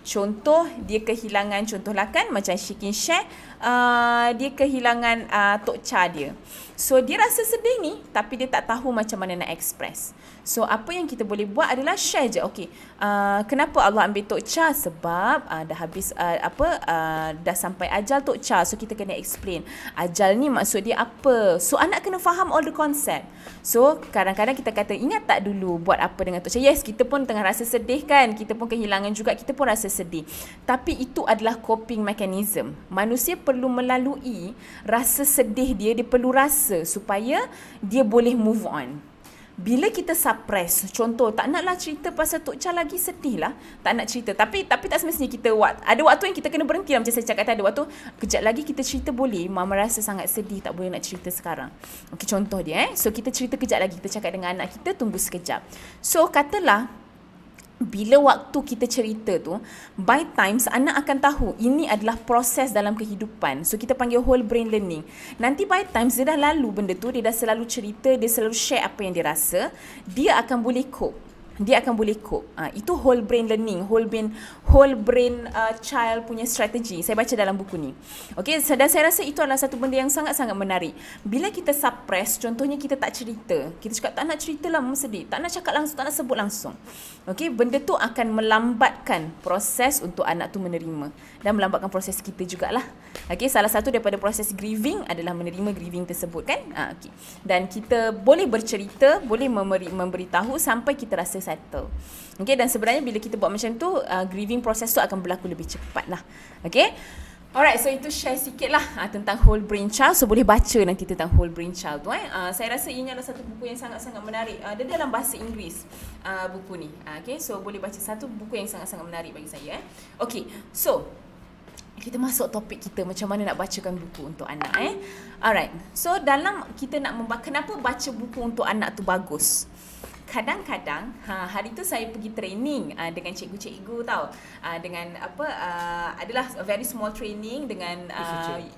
Contoh dia kehilangan, contohlah kan macam Shikin share, dia kehilangan Tokca dia. So dia rasa sedih ni tapi dia tak tahu macam mana nak express. So apa yang kita boleh buat adalah share je. Okey, kenapa Allah ambil Tokca? Sebab dah habis dah sampai ajal Tokca. So kita kena explain ajal ni maksud dia apa. So anak kena faham all the concept. So kadang-kadang kita kata ingat tak dulu buat apa dengan Tokca? Yes, kita pun tengah rasa sedih kan, kita pun kehilangan juga, kita pun rasa sedih. Tapi itu adalah coping mechanism. Manusia perlu melalui rasa sedih dia, dia perlu rasa supaya dia boleh move on. Bila kita suppress, contoh tak naklah cerita pasal Tokca lagi, sedih lah, tak nak cerita. Tapi tak semestinya kita ada waktu yang kita kena berhenti lah. Macam saya cakap tadi, ada waktu kejap lagi kita cerita boleh, mama rasa sangat sedih, tak boleh nak cerita sekarang. Okey, contoh dia. So kita cerita kejap lagi, kita cakap dengan anak kita tunggu sekejap. So katalah bila waktu kita cerita tu, by times anak akan tahu ini adalah proses dalam kehidupan. So kita panggil whole brain learning. Nanti by times dia dah lalu benda tu, dia dah selalu cerita, dia selalu share apa yang dia rasa, dia akan boleh cope. Dia akan boleh cope. Itu whole brain learning, whole brain child punya strategi. Saya baca dalam buku ni. Okey, dan saya rasa itu adalah satu benda yang sangat-sangat menarik. Bila kita suppress, contohnya kita tak cerita. Kita cakap tak nak ceritalah, mama sedih. Tak nak cakap langsung, tak nak sebut langsung. Okey, benda tu akan melambatkan proses untuk anak tu menerima dan melambatkan proses kita jugalah. Okey, salah satu daripada proses grieving adalah menerima grieving tersebut kan? Okey. Dan kita boleh bercerita, boleh memberitahu sampai kita rasa settle. Okay, dan sebenarnya bila kita buat macam tu, grieving proses tu akan berlaku lebih cepat lah. Okay, alright, so itu share sikit lah tentang Whole Brain Child. So boleh baca nanti tentang Whole Brain Child tu. Saya rasa ini adalah satu buku yang sangat-sangat menarik. Dia dalam bahasa Inggeris, buku ni. Okay, so boleh baca, satu buku yang sangat-sangat menarik bagi saya. Okay, so kita masuk topik kita, macam mana nak bacakan buku untuk anak. Alright, so dalam kita nak kenapa baca buku untuk anak tu bagus? Kadang-kadang, hari tu saya pergi training dengan cikgu-cikgu tau. Dengan apa, adalah a very small training dengan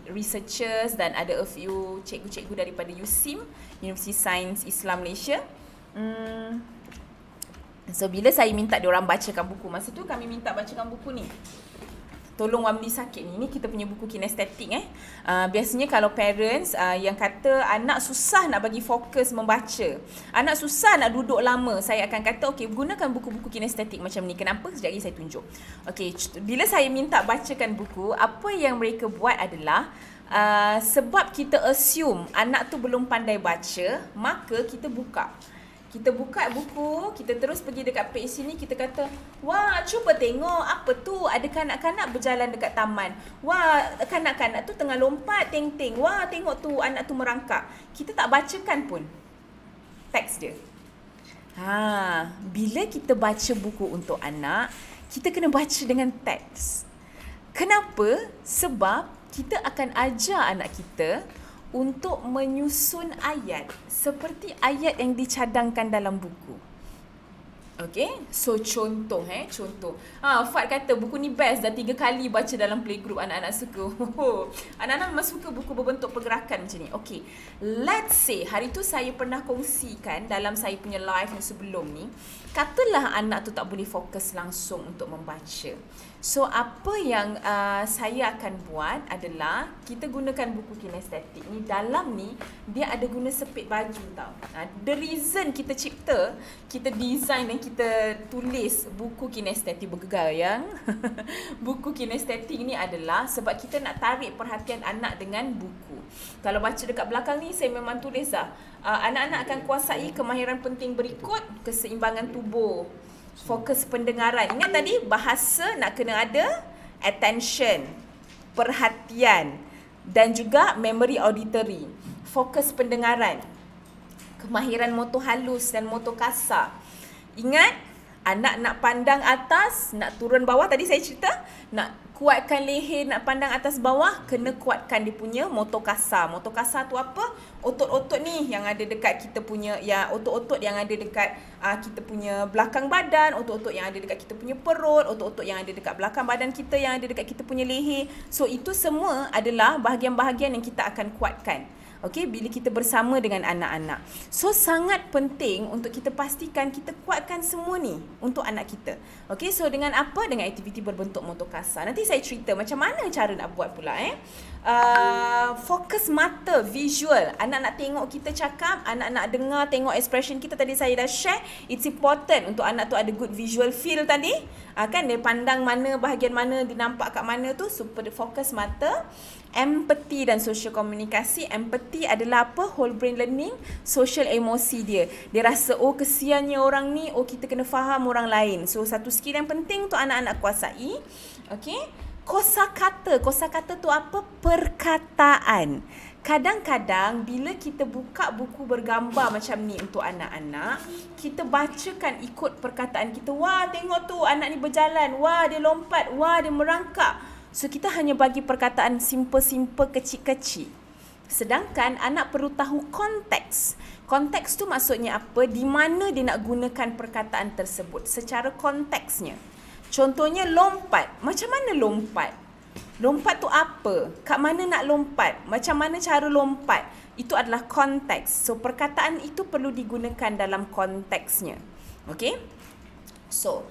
researchers dan ada a few cikgu-cikgu daripada USIM, Universiti Sains Islam Malaysia. So, bila saya minta diorang bacakan buku, masa tu kami minta bacakan buku ni. Tolong Wamli sakit ni. Ni kita punya buku kinestetik. Biasanya kalau parents yang kata anak susah nak bagi fokus membaca, anak susah nak duduk lama, saya akan kata okey, gunakan buku-buku kinestetik macam ni. Kenapa? Sekejap lagi saya tunjuk. Okey, bila saya minta bacakan buku, apa yang mereka buat adalah sebab kita assume anak tu belum pandai baca, maka kita buka. Kita buka buku, kita terus pergi dekat page sini, kita kata, wah, cuba tengok apa tu, ada kanak-kanak berjalan dekat taman. Wah, kanak-kanak tu tengah lompat, ting-ting. Wah, tengok tu, anak tu merangkak. Kita tak bacakan pun teks dia. Bila kita baca buku untuk anak, kita kena baca dengan teks. Kenapa? Sebab kita akan ajar anak kita untuk menyusun ayat seperti ayat yang dicadangkan dalam buku. Okey, so contoh contoh. Fad kata buku ni best, dah 3 kali baca dalam playgroup, anak-anak suka. Anak-anak memang suka buku berbentuk pergerakan macam ni. Okey, let's say hari tu saya pernah kongsikan dalam saya punya live yang sebelum ni, katalah anak tu tak boleh fokus langsung untuk membaca. So apa yang saya akan buat adalah kita gunakan buku kinestetik ni. Dalam ni dia ada guna sepit baju tau. The reason kita cipta, kita design dan kita tulis buku kinestetik bergayang buku kinestetik ni adalah sebab kita nak tarik perhatian anak dengan buku. Kalau baca dekat belakang ni saya memang tulis lah, anak-anak akan kuasai kemahiran penting berikut: keseimbangan tubuh, fokus pendengaran. Ingat tadi bahasa nak kena ada attention, perhatian, dan juga memory auditory, fokus pendengaran, kemahiran motor halus dan motor kasar. Ingat, anak nak pandang atas, nak turun bawah, tadi saya cerita, nak kuatkan leher, nak pandang atas bawah, kena kuatkan dia punya motor kasar. Motor kasar tu apa? Otot-otot ni yang ada dekat kita punya, ya, otot-otot yang ada dekat kita punya belakang badan, otot-otot yang ada dekat kita punya perut, otot-otot yang ada dekat belakang badan kita, yang ada dekat kita punya leher. So itu semua adalah bahagian-bahagian yang kita akan kuatkan. Okey, bila kita bersama dengan anak-anak. So sangat penting untuk kita pastikan kita kuatkan semua ni untuk anak kita. Okey, so dengan apa? Dengan aktiviti berbentuk motor kasar. Nanti saya cerita macam mana cara nak buat pula. Fokus mata, visual. Anak nak tengok kita cakap, anak nak dengar, tengok expression kita. Tadi saya dah share, it's important untuk anak tu ada good visual feel tadi. Kan dia pandang mana, bahagian mana, dia nampak kat mana tu. Super fokus mata. Empathy dan social komunikasi. Empathy adalah apa? Whole brain learning. Social emosi dia. Dia rasa, oh kesiannya orang ni, oh kita kena faham orang lain. So satu skill yang penting tu anak-anak kuasai. Okay, kosakata. Kosakata tu apa? Perkataan. Kadang-kadang bila kita buka buku bergambar macam ni untuk anak-anak, kita bacakan ikut perkataan kita. Wah, tengok tu anak ni berjalan, wah dia lompat, wah dia merangkak. So kita hanya bagi perkataan simple-simple, kecil-kecil. Sedangkan anak perlu tahu konteks. Konteks tu maksudnya apa, di mana dia nak gunakan perkataan tersebut secara konteksnya. Contohnya lompat. Macam mana lompat? Lompat tu apa? Kat mana nak lompat? Macam mana cara lompat? Itu adalah konteks. So perkataan itu perlu digunakan dalam konteksnya. Okey? So,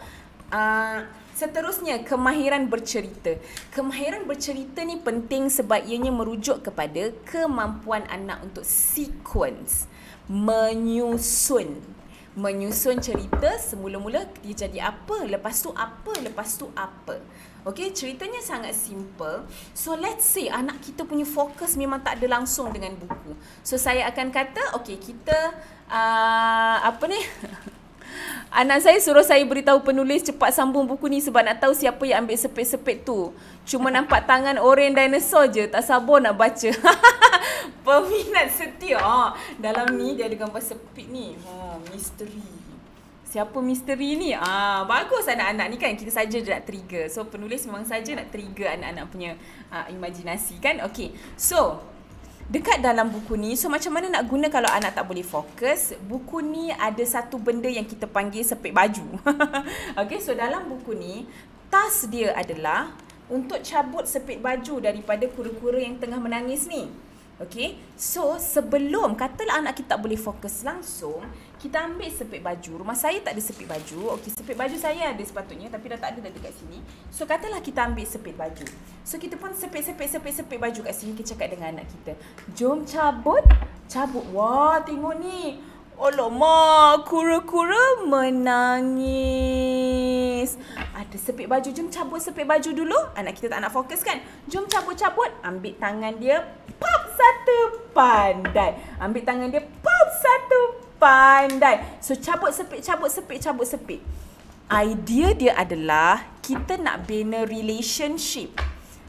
seterusnya, kemahiran bercerita. Kemahiran bercerita ni penting sebab ianya merujuk kepada kemampuan anak untuk sequence, menyusun. Menyusun cerita semula-mula dia jadi apa, lepas tu apa, lepas tu apa. Okey, ceritanya sangat simple. So let's say anak kita punya fokus memang tak ada langsung dengan buku. So saya akan kata, okey, kita anak saya suruh saya beritahu penulis cepat sambung buku ni sebab nak tahu siapa yang ambil sepit-sepit tu. Cuma nampak tangan orange dinosaur je, tak sabar nak baca. Peminat setia. Dalam ni dia ada gambar sepit ni. Misteri. Siapa misteri ni? Bagus anak-anak ni kan, kita saja nak trigger. So penulis memang saja nak trigger anak-anak punya imajinasi kan. Okay. So dekat dalam buku ni, so macam mana nak guna kalau anak tak boleh fokus? Buku ni ada satu benda yang kita panggil sepit baju. Okay, so dalam buku ni, task dia adalah untuk cabut sepit baju daripada kura-kura yang tengah menangis ni. Okay, so sebelum, katalah anak kita tak boleh fokus langsung, kita ambil sepit baju. Rumah saya tak ada sepit baju. Okay, sepit baju saya ada sepatutnya tapi dah tak ada dekat sini. So katalah kita ambil sepit baju. So kita pun sepit baju kat sini. Kita cakap dengan anak kita, jom cabut. Cabut. Wah, tengok ni. Alamak, kura-kura menangis. Ada sepit baju, jom cabut sepit baju dulu. Anak kita tak nak fokus kan? Jom cabut-cabut. Ambil tangan dia, pop satu, pandai. Ambil tangan dia, pop satu, pandai. So cabut sepit, cabut sepit, cabut sepit. Idea dia adalah kita nak bina relationship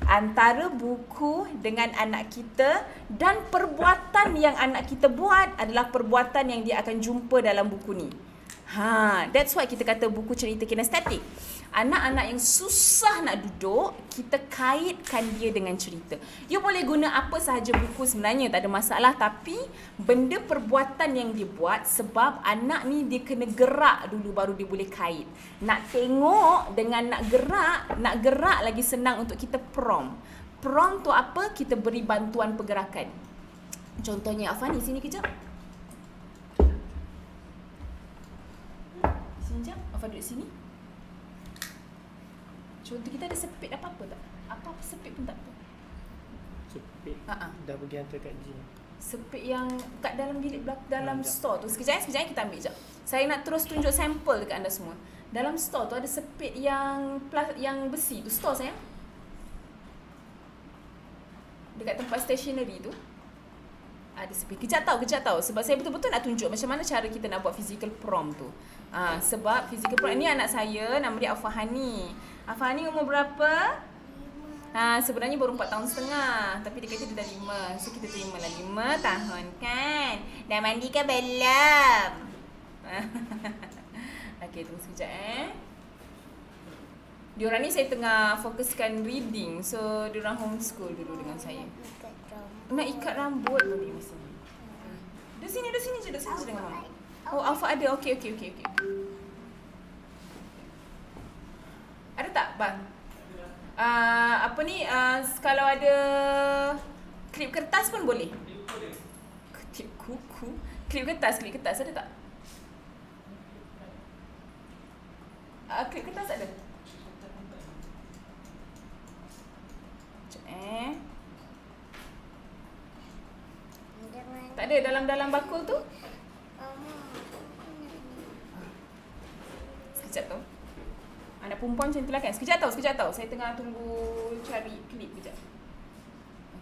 antara buku dengan anak kita, dan perbuatan yang anak kita buat adalah perbuatan yang dia akan jumpa dalam buku ni. That's why kita kata buku cerita kinestetik. Anak-anak yang susah nak duduk, kita kaitkan dia dengan cerita. Dia boleh guna apa sahaja buku sebenarnya, tak ada masalah, tapi benda perbuatan yang dia buat, sebab anak ni dia kena gerak dulu baru dia boleh kait. Nak tengok dengan nak gerak lagi senang untuk kita prompt. Prompt tu apa? Kita beri bantuan pergerakan. Contohnya, Afani sini kejap. Sekejap, Afan duduk sini. Contoh kita ada sepit apa-apa tak? Apa-apa sepit pun tak apa. Sepit dah pergi hantar kat gym. Sepit yang kat dalam bilik belakang, dalam store tu. Sekejap kita ambil sekejap. Saya nak terus tunjuk sampel dekat anda semua. Dalam store tu ada sepit yang besi tu. Store saya, dekat tempat stationery tu, ada sepit. Kejap tau. Sebab saya betul-betul nak tunjuk macam mana cara kita nak buat physical prompt tu. Sebab physical prompt ni anak saya, nama dia Afahani. Afahani umur berapa? Sebenarnya baru 4 tahun setengah, tapi dia kata dia dah 5. So kita terima lah 5 tahun kan. Dah mandi ke belum? Okay, tunggu sekejap Diorang ni saya tengah fokuskan reading. So diorang homeschool dulu dengan saya. Nak ikat rambut boleh mesti. Duduk sini je, duduk sini je dengan mama. Oh, Alfa ada. Okey. Ada tak bang? Kalau ada klip kertas pun boleh. Klip kertas ada tak? Klip kertas ada. Tak ada dalam bakul tu? Sekejap tau. Anak perempuan macam tu lah kan? Sekejap tau. Saya tengah tunggu cari klip sekejap.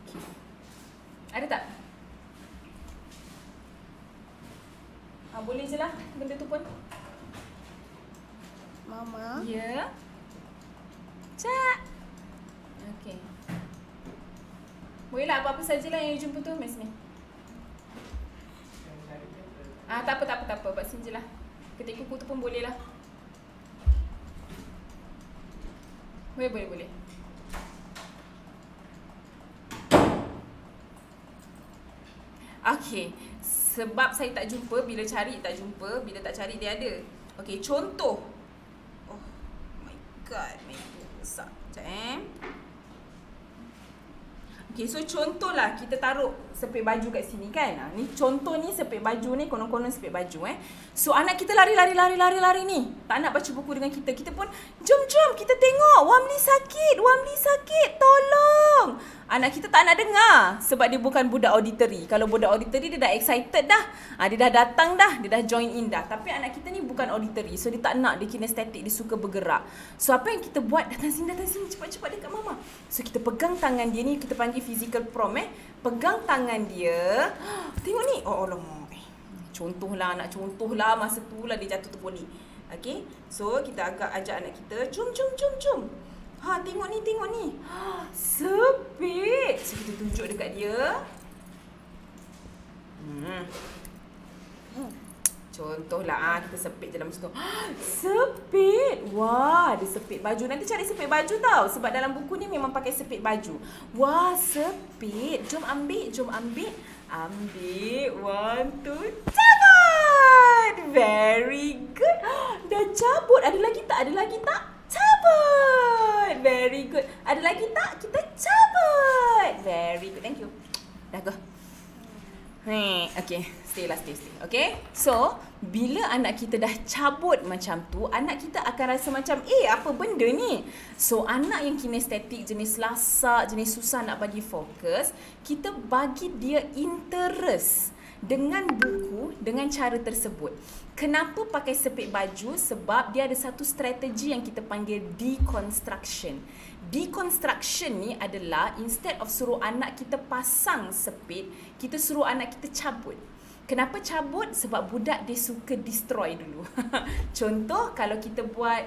Okay. Ada tak? Boleh je lah benda tu pun. Mama? Ya? Cak! Okay. Bolehlah apa-apa sajalah yang you jumpa tu. Mas ni. Tak apa. Buat sini je lah. Ketik kuku tu pun boleh lah. Boleh. Okey, sebab saya tak jumpa, bila cari tak jumpa, bila tak cari dia ada. Okey, contoh. Oh my god, memang besar. Sekejap Okey, so contohlah kita taruh sepik baju kat sini kan. Ni contoh ni sepik baju ni, konon-konon sepik baju So anak kita lari ni. Tak nak baca buku dengan kita. Kita pun jom kita tengok. Wamli sakit, tolong. Anak kita tak nak dengar sebab dia bukan budak auditory. Kalau budak auditory dia dah excited dah. Dia dah datang dah, dia dah join in dah. Tapi anak kita ni bukan auditory. So dia tak nak, dia kinestetik, dia suka bergerak. So apa yang kita buat, datang sini cepat-cepat dekat mama. So kita pegang tangan dia ni, kita panggil physical prompt pegang tangan dia. Tengok ni. Oh alamak. Contohlah, nak contohlah masa tu lah dia jatuh terpoli. Okey. So kita agak ajak anak kita, jom. Tengok ni. Sepit. So kita tunjuk dekat dia. Contohlah kita sepit je dalam situ. Sepit. Wah, dia sepit baju. Nanti cari sepit baju tau. Sebab dalam buku ni memang pakai sepit baju. Wah, sepit. Jom ambil. Ambil. 1, 2, cabut. Very good. Dah cabut. Ada lagi tak? Cabut. Very good. Ada lagi tak? Kita cabut. Very good. Thank you. Dah go. Okay, stay. Okay, so bila anak kita dah cabut macam tu, anak kita akan rasa macam apa benda ni. So anak yang kinestetik, jenis lasak, jenis susah nak bagi fokus, kita bagi dia interest dengan buku dengan cara tersebut. Kenapa pakai sepit baju? Sebab dia ada satu strategi yang kita panggil deconstruction. Deconstruction ni adalah instead of suruh anak kita pasang sepit, kita suruh anak kita cabut. Kenapa cabut? Sebab budak dia suka destroy dulu. Contoh kalau kita buat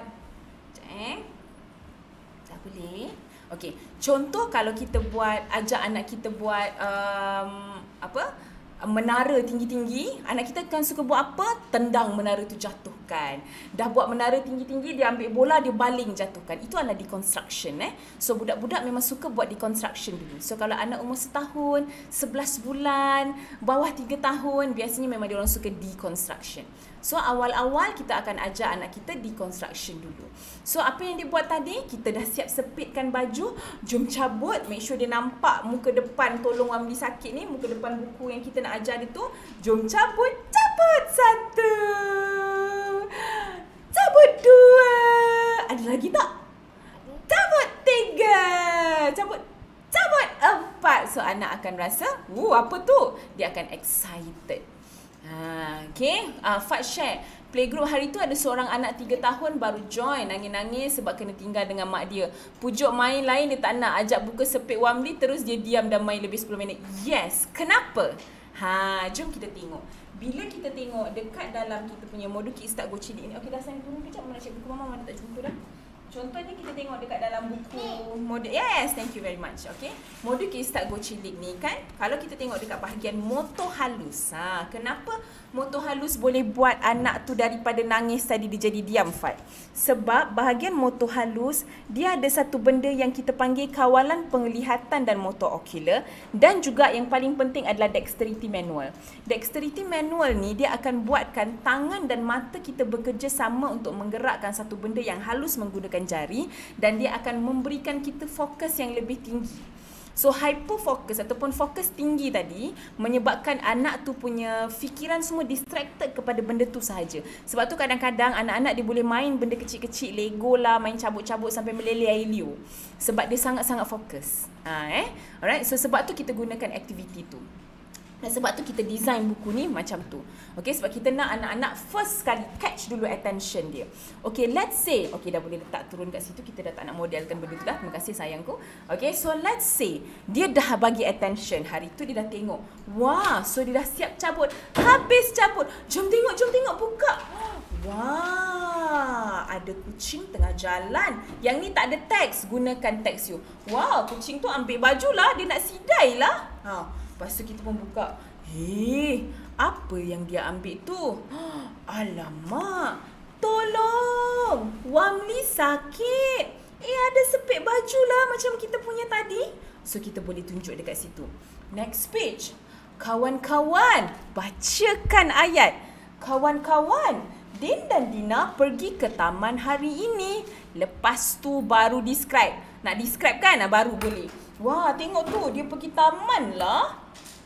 tak boleh. Okey, contoh kalau kita buat ajak anak kita buat menara tinggi-tinggi, anak kita kan suka buat apa? Tendang menara tu, jatuhkan. Dah buat menara tinggi-tinggi, dia ambil bola, dia baling, jatuhkan. Itu adalah deconstruction So budak-budak memang suka buat deconstruction dulu. So kalau anak umur setahun, 11 bulan, bawah 3 tahun, biasanya memang dia orang suka deconstruction. So awal-awal kita akan ajar anak kita deconstruction dulu. So apa yang dia buat tadi, kita dah siap sepitkan baju, jom cabut, make sure dia nampak muka depan, tolong ambil sakit ni, muka depan buku yang kita nak ajar dia tu. Jom cabut 1, cabut 2, ada lagi tak? Cabut 3, cabut 4. So anak akan rasa, apa tu? Dia akan excited. Fat share playgroup hari tu ada seorang anak 3 tahun baru join, nangis-nangis sebab kena tinggal dengan mak dia. Pujuk main lain dia tak nak, ajak buka sepit Wamli terus dia diam dan main lebih 10 minit. Yes, kenapa? Jom kita tengok. Bila kita tengok dekat dalam kita punya modul Kids Start Go Cilik ni. Okey, dah saya turun kejap, mana cek buku mama, mana tak jumpa dah. Contohnya kita tengok dekat dalam buku modul. Yes, thank you very much. Okey, modul Kids Start Go Cilik ni kan, kalau kita tengok dekat bahagian motor halus. Kenapa motor halus boleh buat anak tu daripada nangis tadi dia jadi diam, Fat? Sebab bahagian motor halus dia ada satu benda yang kita panggil kawalan penglihatan dan motor okular, dan juga yang paling penting adalah dexterity manual. Dexterity manual ni dia akan buatkan tangan dan mata kita bekerja sama untuk menggerakkan satu benda yang halus menggunakan jari, dan dia akan memberikan kita fokus yang lebih tinggi. So hyperfokus ataupun fokus tinggi tadi menyebabkan anak tu punya fikiran semua distracted kepada benda tu sahaja. Sebab tu kadang-kadang anak-anak dia boleh main benda kecil-kecil, Lego lah, main cabut-cabut sampai meleleh air liur. Sebab dia sangat-sangat fokus. Alright, so sebab tu kita gunakan aktiviti tu. Dan sebab tu kita design buku ni macam tu. Okay, sebab kita nak anak-anak first sekali catch dulu attention dia. Okay, let's say. Okay, dah boleh letak turun kat situ. Kita dah tak nak modelkan benda tu dah. Terima kasih sayangku. Okay, so let's say dia dah bagi attention. Hari tu dia dah tengok. Wah, so dia dah siap cabut. Habis cabut. Jom tengok. Buka. Wah, ada kucing tengah jalan. Yang ni tak ada teks. Gunakan teks you. Wah, kucing tu ambil baju lah. Dia nak sidai lah. Lepas tu kita pun buka. Apa yang dia ambil tu? Alamak, tolong, Wamli sakit. Ada sepit baju lah macam kita punya tadi. So kita boleh tunjuk dekat situ. Next page. Kawan-kawan, bacakan ayat. Kawan-kawan, Din dan Dina pergi ke taman hari ini. Lepas tu baru describe. Nak describe kan? Baru boleh. Wah, tengok tu. Dia pergi taman lah.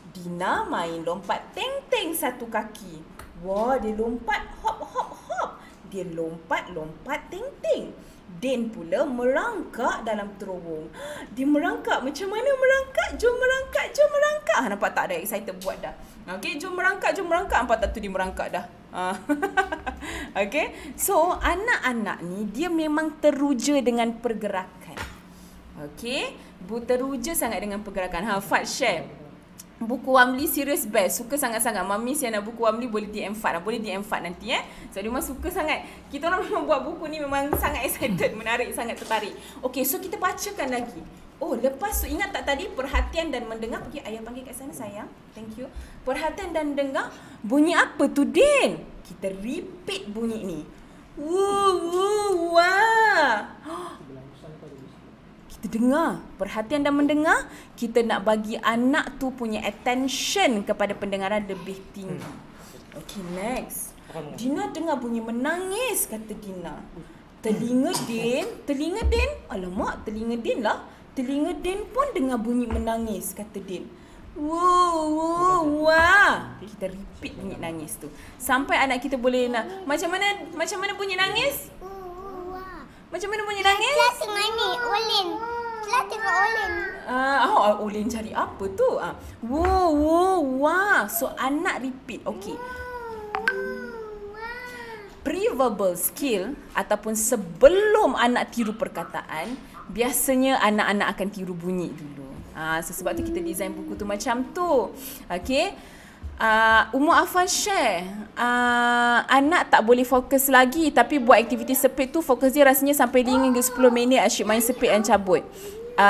Dina main lompat teng-teng satu kaki. Wah, dia lompat hop-hop-hop. Dia lompat-lompat teng-teng. Din pula merangkak dalam terowong. Dia merangkak. Macam mana merangkak? Jom merangkak, jom merangkak. Ha, nampak tak? Dah excited buat dah. Okey, jom merangkak, jom merangkak. Nampak tak tu dia merangkak dah? Okey. So, anak-anak ni dia memang teruja dengan pergerakan. Okey. Teruja sangat dengan pergerakan. Ha, Fad share. Buku Wamli serious best. Suka sangat-sangat. Mami siang nak buku Wamli boleh DM Fad lah. Boleh DM Fad nanti eh. So dia memang suka sangat. Kita orang memang buat buku ni memang sangat excited. Menarik, sangat tertarik. Okay, so kita bacakan lagi. Oh, lepas tu ingat tak tadi perhatian dan mendengar. Pergi ayah panggil kat sana sayang. Thank you. Perhatian dan dengar. Bunyi apa tu Din? Kita repeat bunyi ni. Woo, woo, wah. Kita dengar, perhatian dan mendengar. Kita nak bagi anak tu punya attention kepada pendengaran lebih tinggi. Okay, next. Dina dengar bunyi menangis, kata Dina. Telinga Din, telinga Din. Alamak, telinga Din lah. Telinga Din pun dengar bunyi menangis, kata Din. Wow, wow, wow. Kita repeat bunyi nangis tu. Sampai anak kita boleh nak. Macam mana bunyi nangis? Macam mana bunyi nangis? Kelakang ni, Olin. Kelakang Olin. Olin cari apa tu? Wow, wow, wow. So, anak repeat. Okey. Pre-verbal skill ataupun sebelum anak tiru perkataan, biasanya anak-anak akan tiru bunyi dulu. So, sebab tu kita design buku tu macam tu. Okey. Umur Afan share, anak tak boleh fokus lagi tapi buat aktiviti sepit tu fokus dia rasanya sampai 5 hingga 10 minit asyik main sepit dan cabut.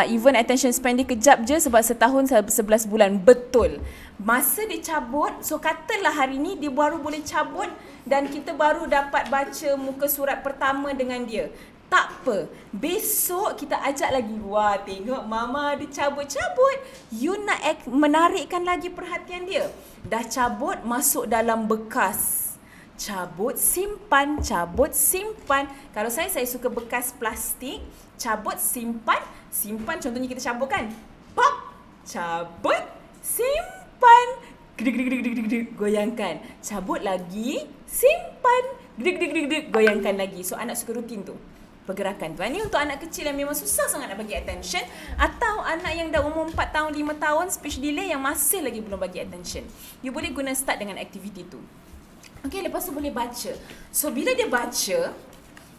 Even attention span dia kejap je sebab setahun 11 bulan. Betul. Masa dia cabut, so katalah hari ni dia baru boleh cabut dan kita baru dapat baca muka surat pertama dengan dia. Tak apa. Besok kita ajak lagi. Wah, tengok mama dia cabut-cabut. You nak menarikkan lagi perhatian dia. Dah cabut, masuk dalam bekas. Cabut, simpan. Cabut, simpan. Kalau saya suka bekas plastik. Cabut, simpan. Simpan, contohnya kita cabut kan. Pop. Cabut, simpan. Gede-gede-gede-gede. Goyangkan. Cabut lagi, simpan. Gede-gede-gede. Goyangkan lagi. So, anak suka rutin tu. Pergerakan tu. Ini untuk anak kecil yang memang susah sangat nak bagi attention atau anak yang dah umur 4 tahun, 5 tahun speech delay yang masih lagi belum bagi attention. You boleh guna start dengan aktiviti tu. Okey, lepas tu boleh baca. So, bila dia baca,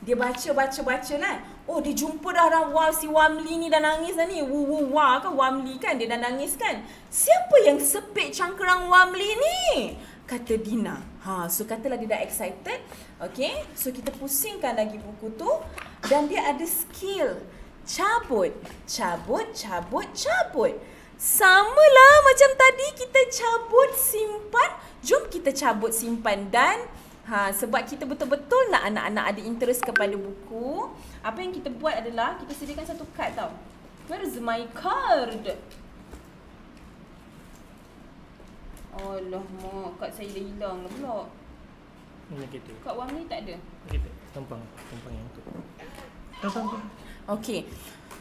dia baca lah. Oh, dia jumpa dah si Wamli ni dah nangis dah ni. Wah kan Wamli kan, dia dah nangis kan. Siapa yang sepit cangkerang Wamli ni? Kata Dina. So katalah dia dah excited. Okay. So kita pusingkan lagi buku tu. Dan dia ada skill. Cabut. Cabut, cabut, cabut. Sama lah macam tadi kita cabut, simpan. Jom kita cabut, simpan dan... sebab kita betul-betul nak anak-anak ada interest kepada buku. Apa yang kita buat adalah kita sediakan satu kad tau. Where's my card? Alamak, kad saya dah hilang lah pula. Kad Wamli tak ada? Tampang yang tu. Okey.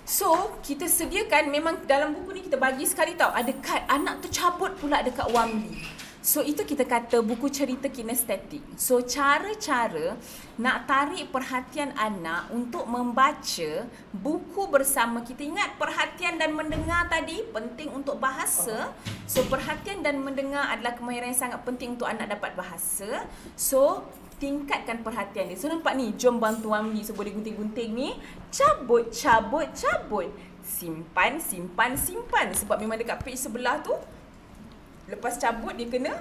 So, kita sediakan memang dalam buku ni kita bagi sekali tau. Ada kad. Anak tu cabut pula dekat Wamli. So, itu kita kata buku cerita kinestetik. So, cara-cara nak tarik perhatian anak untuk membaca buku bersama kita. Ingat perhatian dan mendengar tadi penting untuk bahasa. So, perhatian dan mendengar adalah kemahiran yang sangat penting untuk anak dapat bahasa. So, tingkatkan perhatian dia. So, nampak ni? Jom bantu Wamli. So, boleh gunting-gunting ni. Cabut, cabut, cabut. Simpan, simpan, simpan. Sebab memang dekat page sebelah tu. Lepas cabut dia kena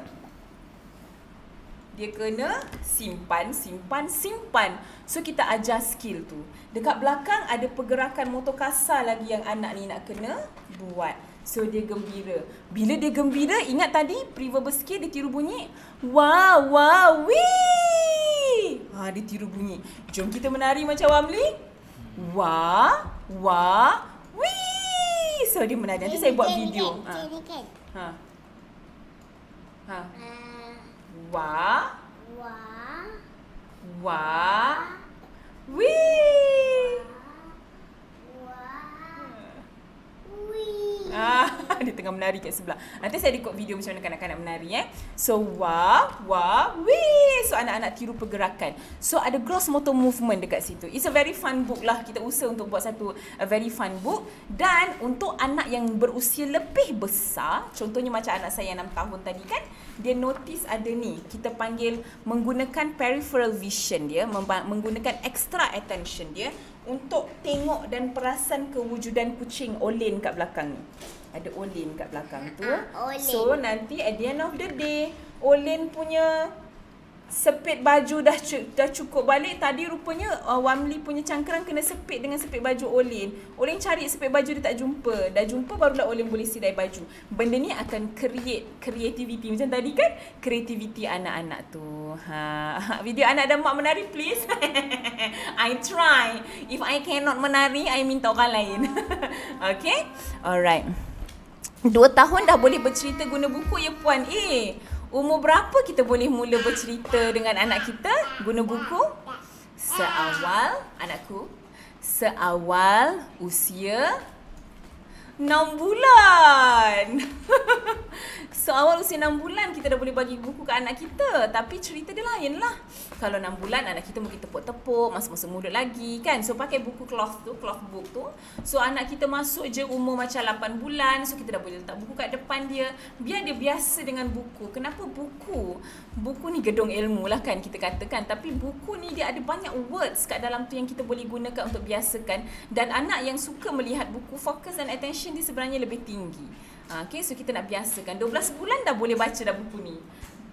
simpan, simpan, simpan. So kita ajar skill tu. Dekat belakang ada pergerakan motor kasar lagi yang anak ni nak kena buat. So dia gembira. Bila dia gembira, ingat tadi pre-verbal skill dia tiru bunyi. Wah, wah, wee. Dia tiru bunyi. Jom kita menari macam Wamli. Wah, wah, wee. So dia menari. Nanti saya buat video. Wa, wa, wa, wi, wa, wi. Di tengah menari kat sebelah. Nanti saya rekod video macam mana kanak-kanak menari eh. So wa, wa, wi. So anak-anak tiru pergerakan. So ada gross motor movement dekat situ. It's a very fun book lah. Kita usaha untuk buat satu very fun book. Dan untuk anak yang berusia lebih besar, contohnya macam anak saya yang 6 tahun tadi kan, dia notice ada ni, kita panggil menggunakan peripheral vision dia, menggunakan extra attention dia untuk tengok dan perasan kewujudan kucing olin kat belakang ni. Ada olin kat belakang tu. So nanti at the end of the day, olin punya sepit baju dah cukup balik. Tadi rupanya Wamli punya cangkerang kena sepit dengan sepit baju Olin. Olin cari sepit baju dia tak jumpa. Dah jumpa barulah Olin boleh sidai baju. Benda ni akan create creativity. Macam tadi kan, creativity anak-anak tu. Ha. Video anak dan mak menari please. I try. If I cannot menari, I minta orang lain. Okay. Alright. 2 tahun dah boleh bercerita guna buku ya puan. Umur berapa kita boleh mula bercerita dengan anak kita guna buku? Seawal, anakku, seawal usia 6 bulan. Seawal usia 6 bulan kita dah boleh bagi buku ke anak kita. Tapi cerita dia lain lah. Kalau 6 bulan anak kita mungkin tepuk-tepuk, masuk-masuk mulut lagi kan. So pakai buku cloth tu, cloth book tu. So anak kita masuk je umur macam 8 bulan. So kita dah boleh letak buku kat depan dia. Biar dia biasa dengan buku. Kenapa buku? Buku ni gedung ilmu lah kan kita katakan. Tapi buku ni dia ada banyak words kat dalam tu yang kita boleh gunakan untuk biasakan. Dan anak yang suka melihat buku, fokus dan attention dia sebenarnya lebih tinggi. Okay, so kita nak biasakan. 12 bulan dah boleh baca dah buku ni.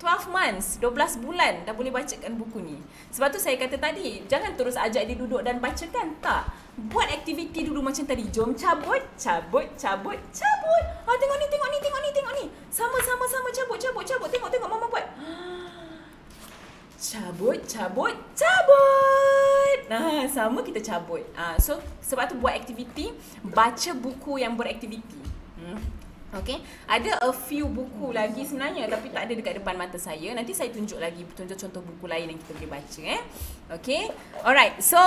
12 months, 12 bulan dah boleh bacakan buku ni. Sebab tu saya kata tadi, jangan terus ajak dia duduk dan bacakan. Tak. Buat aktiviti dulu macam tadi. Jom cabut, cabut, cabut, cabut. Ah, tengok ni, tengok ni, tengok ni, tengok ni. Sama-sama, sama cabut, cabut, cabut. Tengok, tengok mama buat. Cabut, cabut, cabut. Nah, sama kita cabut. So, sebab tu buat aktiviti, baca buku yang beraktiviti. Okay, ada a few buku lagi sebenarnya tapi tak ada dekat depan mata saya. Nanti saya tunjuk lagi, tunjuk contoh buku lain yang kita boleh baca eh. Okay, alright. So,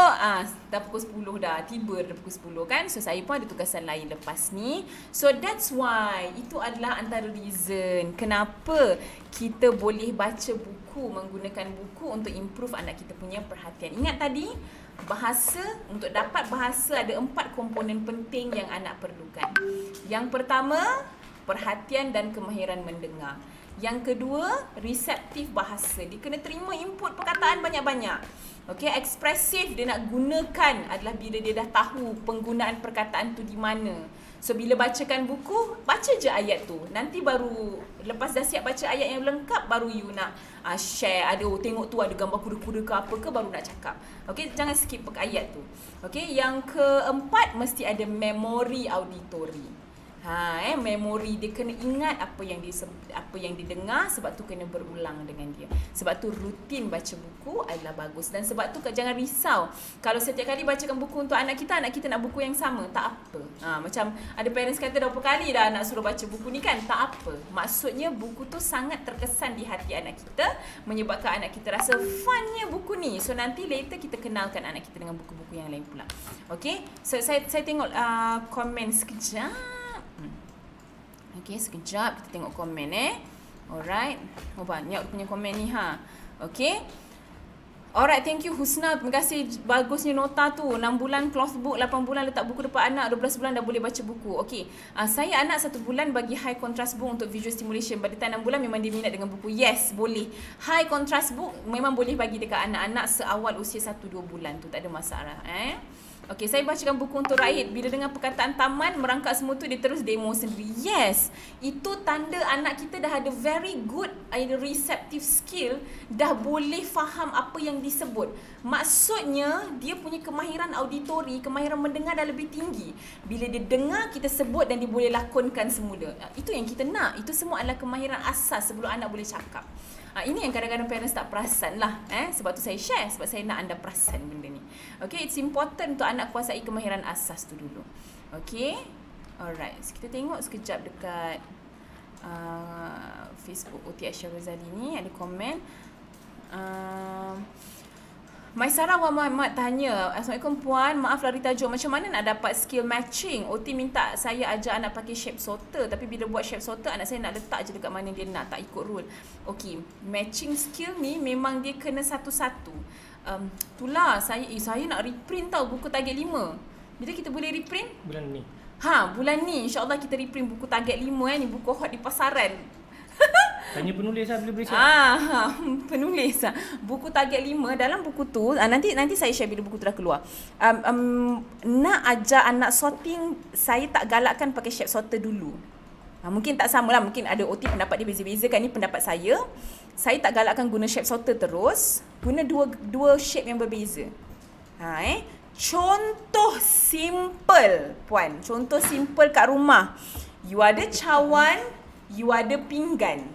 dah pukul 10 dah, tiba dah pukul 10 kan. So, saya pun ada tugasan lain lepas ni. So, that's why, itu adalah antara reason kenapa kita boleh baca buku, menggunakan buku untuk improve anak kita punya perhatian. Ingat tadi, bahasa, untuk dapat bahasa ada 4 komponen penting yang anak perlukan. Yang pertama, perhatian dan kemahiran mendengar. Yang kedua, reseptif bahasa. Dia kena terima input perkataan banyak-banyak. Okey, ekspresif dia nak gunakan adalah bila dia dah tahu penggunaan perkataan tu di mana. So, bila bacakan buku, baca je ayat tu. Nanti baru, lepas dah siap baca ayat yang lengkap, baru you nak share. Ada, tengok tu ada gambar kuda-kuda ke apa ke, baru nak cakap. Okay, jangan skip ayat tu. Okay, yang keempat, mesti ada memori auditori. Memori dia kena ingat apa yang dia dengar, sebab tu kena berulang dengan dia. Sebab tu rutin baca buku adalah bagus. Dan sebab tu jangan risau kalau setiap kali bacakan buku untuk anak kita nak buku yang sama, tak apa. Macam ada parents kata dah berapa kali dah anak suruh baca buku ni kan, tak apa. Maksudnya buku tu sangat terkesan di hati anak kita, menyebabkan anak kita rasa funnya buku ni. So nanti later kita kenalkan anak kita dengan buku-buku yang lain pula. Okay, so saya tengok komen sekejap. Okay, sekejap kita tengok komen eh. Alright. Oh, banyak punya komen ni ha. Okay. Alright, thank you Husna. Terima kasih bagusnya nota tu. 6 bulan cloth book, 8 bulan letak buku depan anak, 12 bulan dah boleh baca buku. Okey. Saya anak 1 bulan bagi high contrast book untuk visual stimulation. Pada tahun 6 bulan memang dia minat dengan buku. Yes, boleh. High contrast book memang boleh bagi dekat anak-anak seawal usia 1-2 bulan tu, tak ada masalah eh. Okey, saya bacakan buku untuk Raid. Bila dengar perkataan taman, merangkak semua tu, dia terus demo sendiri. Yes, itu tanda anak kita dah ada very good receptive skill. Dah boleh faham apa yang disebut. Maksudnya, dia punya kemahiran auditori, kemahiran mendengar dah lebih tinggi. Bila dia dengar, kita sebut dan dia boleh lakonkan semula. Itu yang kita nak. Itu semua adalah kemahiran asas sebelum anak boleh cakap. Ini yang kadang-kadang parents tak perasan lah eh? Sebab tu saya share, sebab saya nak anda perasan benda ni. Okay, it's important untuk anak kuasai kemahiran asas tu dulu. Okay, alright, kita tengok sekejap dekat Facebook OT Aisyah Rozalli ni ada komen, Maisara Wan Muhammad tanya, "Assalamualaikum puan, maaflah Rita Jo, macam mana nak dapat skill matching? OT minta saya ajar anak pakai shape sorter, tapi bila buat shape sorter anak saya nak letak je dekat mana dia nak, tak ikut rule." Okey, matching skill ni memang dia kena satu-satu. Itulah saya nak reprint tau buku target 5. Bila kita boleh reprint? Bulan ni. Ha, bulan ni insya-Allah kita reprint buku target 5 ni, buku hot di pasaran. Tanya penulis lah bila berisik. Penulis lah. Buku target 5, dalam buku tu, nanti saya share bila buku tu dah keluar. Nak ajar anak sorting, saya tak galakkan pakai shape sorter dulu. Mungkin tak sama lah, mungkin ada OT pendapat dia beza-beza kan, ni pendapat saya. Saya tak galakkan guna shape sorter terus, guna dua shape yang berbeza. Contoh simple, puan. Contoh simple kat rumah. You ada cawan, you ada pinggan.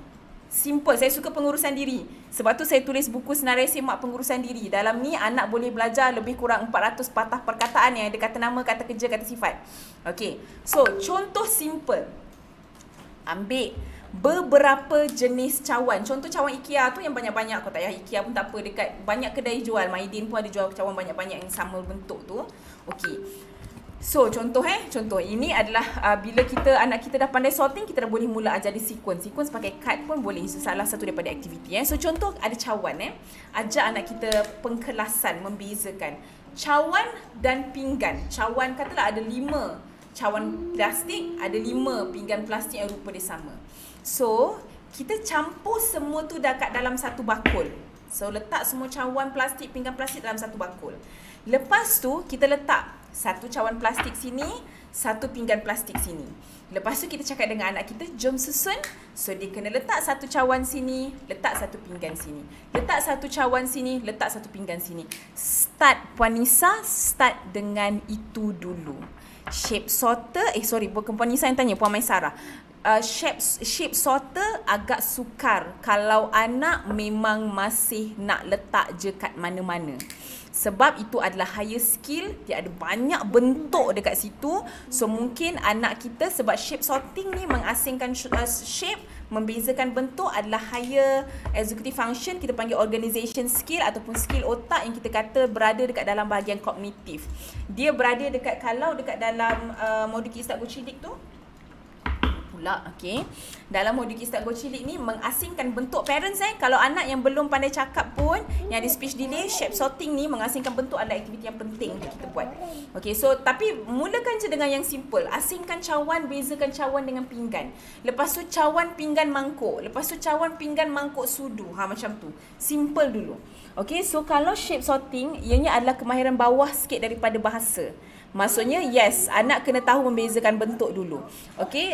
Simple. Saya suka pengurusan diri. Sebab tu saya tulis buku Senarai Semak Pengurusan Diri. Dalam ni anak boleh belajar lebih kurang 400 patah perkataan yang ada kata nama, kata kerja, kata sifat. Okay. So, contoh simple. Ambil beberapa jenis cawan. Contoh cawan IKEA tu yang banyak-banyak. Kau tak payah IKEA pun tak apa. Dekat banyak kedai jual. Maidin pun ada jual cawan banyak-banyak yang sama bentuk tu. Okay. So contoh ini adalah bila anak kita dah pandai sorting, kita dah boleh mula ajar di sequence pakai kad pun boleh. Itu salah satu daripada aktiviti. So contoh ada cawan, ajar anak kita pengkelasan membezakan cawan dan pinggan. Cawan katalah ada 5 cawan plastik, ada 5 pinggan plastik yang rupa dia sama. So kita campur semua tu dekat dalam satu bakul. So letak semua cawan plastik, pinggan plastik dalam satu bakul. Lepas tu kita letak satu cawan plastik sini, satu pinggan plastik sini. Lepas tu kita cakap dengan anak kita, jom susun. So dia kena letak satu cawan sini, letak satu pinggan sini. Letak satu cawan sini, letak satu pinggan sini. Start, Puan Nisa, start dengan itu dulu. Shape sorter, bukan Puan Nisa yang tanya, Puan Maisara. Shape sorter agak sukar kalau anak memang masih nak letak je kat mana-mana. Sebab itu adalah higher skill, dia ada banyak bentuk dekat situ. So mungkin anak kita, sebab shape sorting ni mengasingkan shape, membezakan bentuk adalah higher executive function, kita panggil organization skill ataupun skill otak yang kita kata berada dekat dalam bahagian kognitif. Dia berada dekat, kalau dekat dalam modul kisah Gocilik tu pula, okay. Dalam modul kisah Gocilik ni mengasingkan bentuk. Parents kalau anak yang belum pandai cakap pun, yang ada speech delay, shape sorting ni mengasingkan bentuk adalah aktiviti yang penting untuk kita buat. Okay, so tapi mulakan je dengan yang simple. Asingkan cawan, bezakan cawan dengan pinggan. Lepas tu cawan, pinggan, mangkuk. Lepas tu cawan, pinggan, mangkuk, sudu. Macam tu. Simple dulu. Okay, so kalau shape sorting, ianya adalah kemahiran bawah sikit daripada bahasa. Maksudnya, yes, anak kena tahu membezakan bentuk dulu. Okay,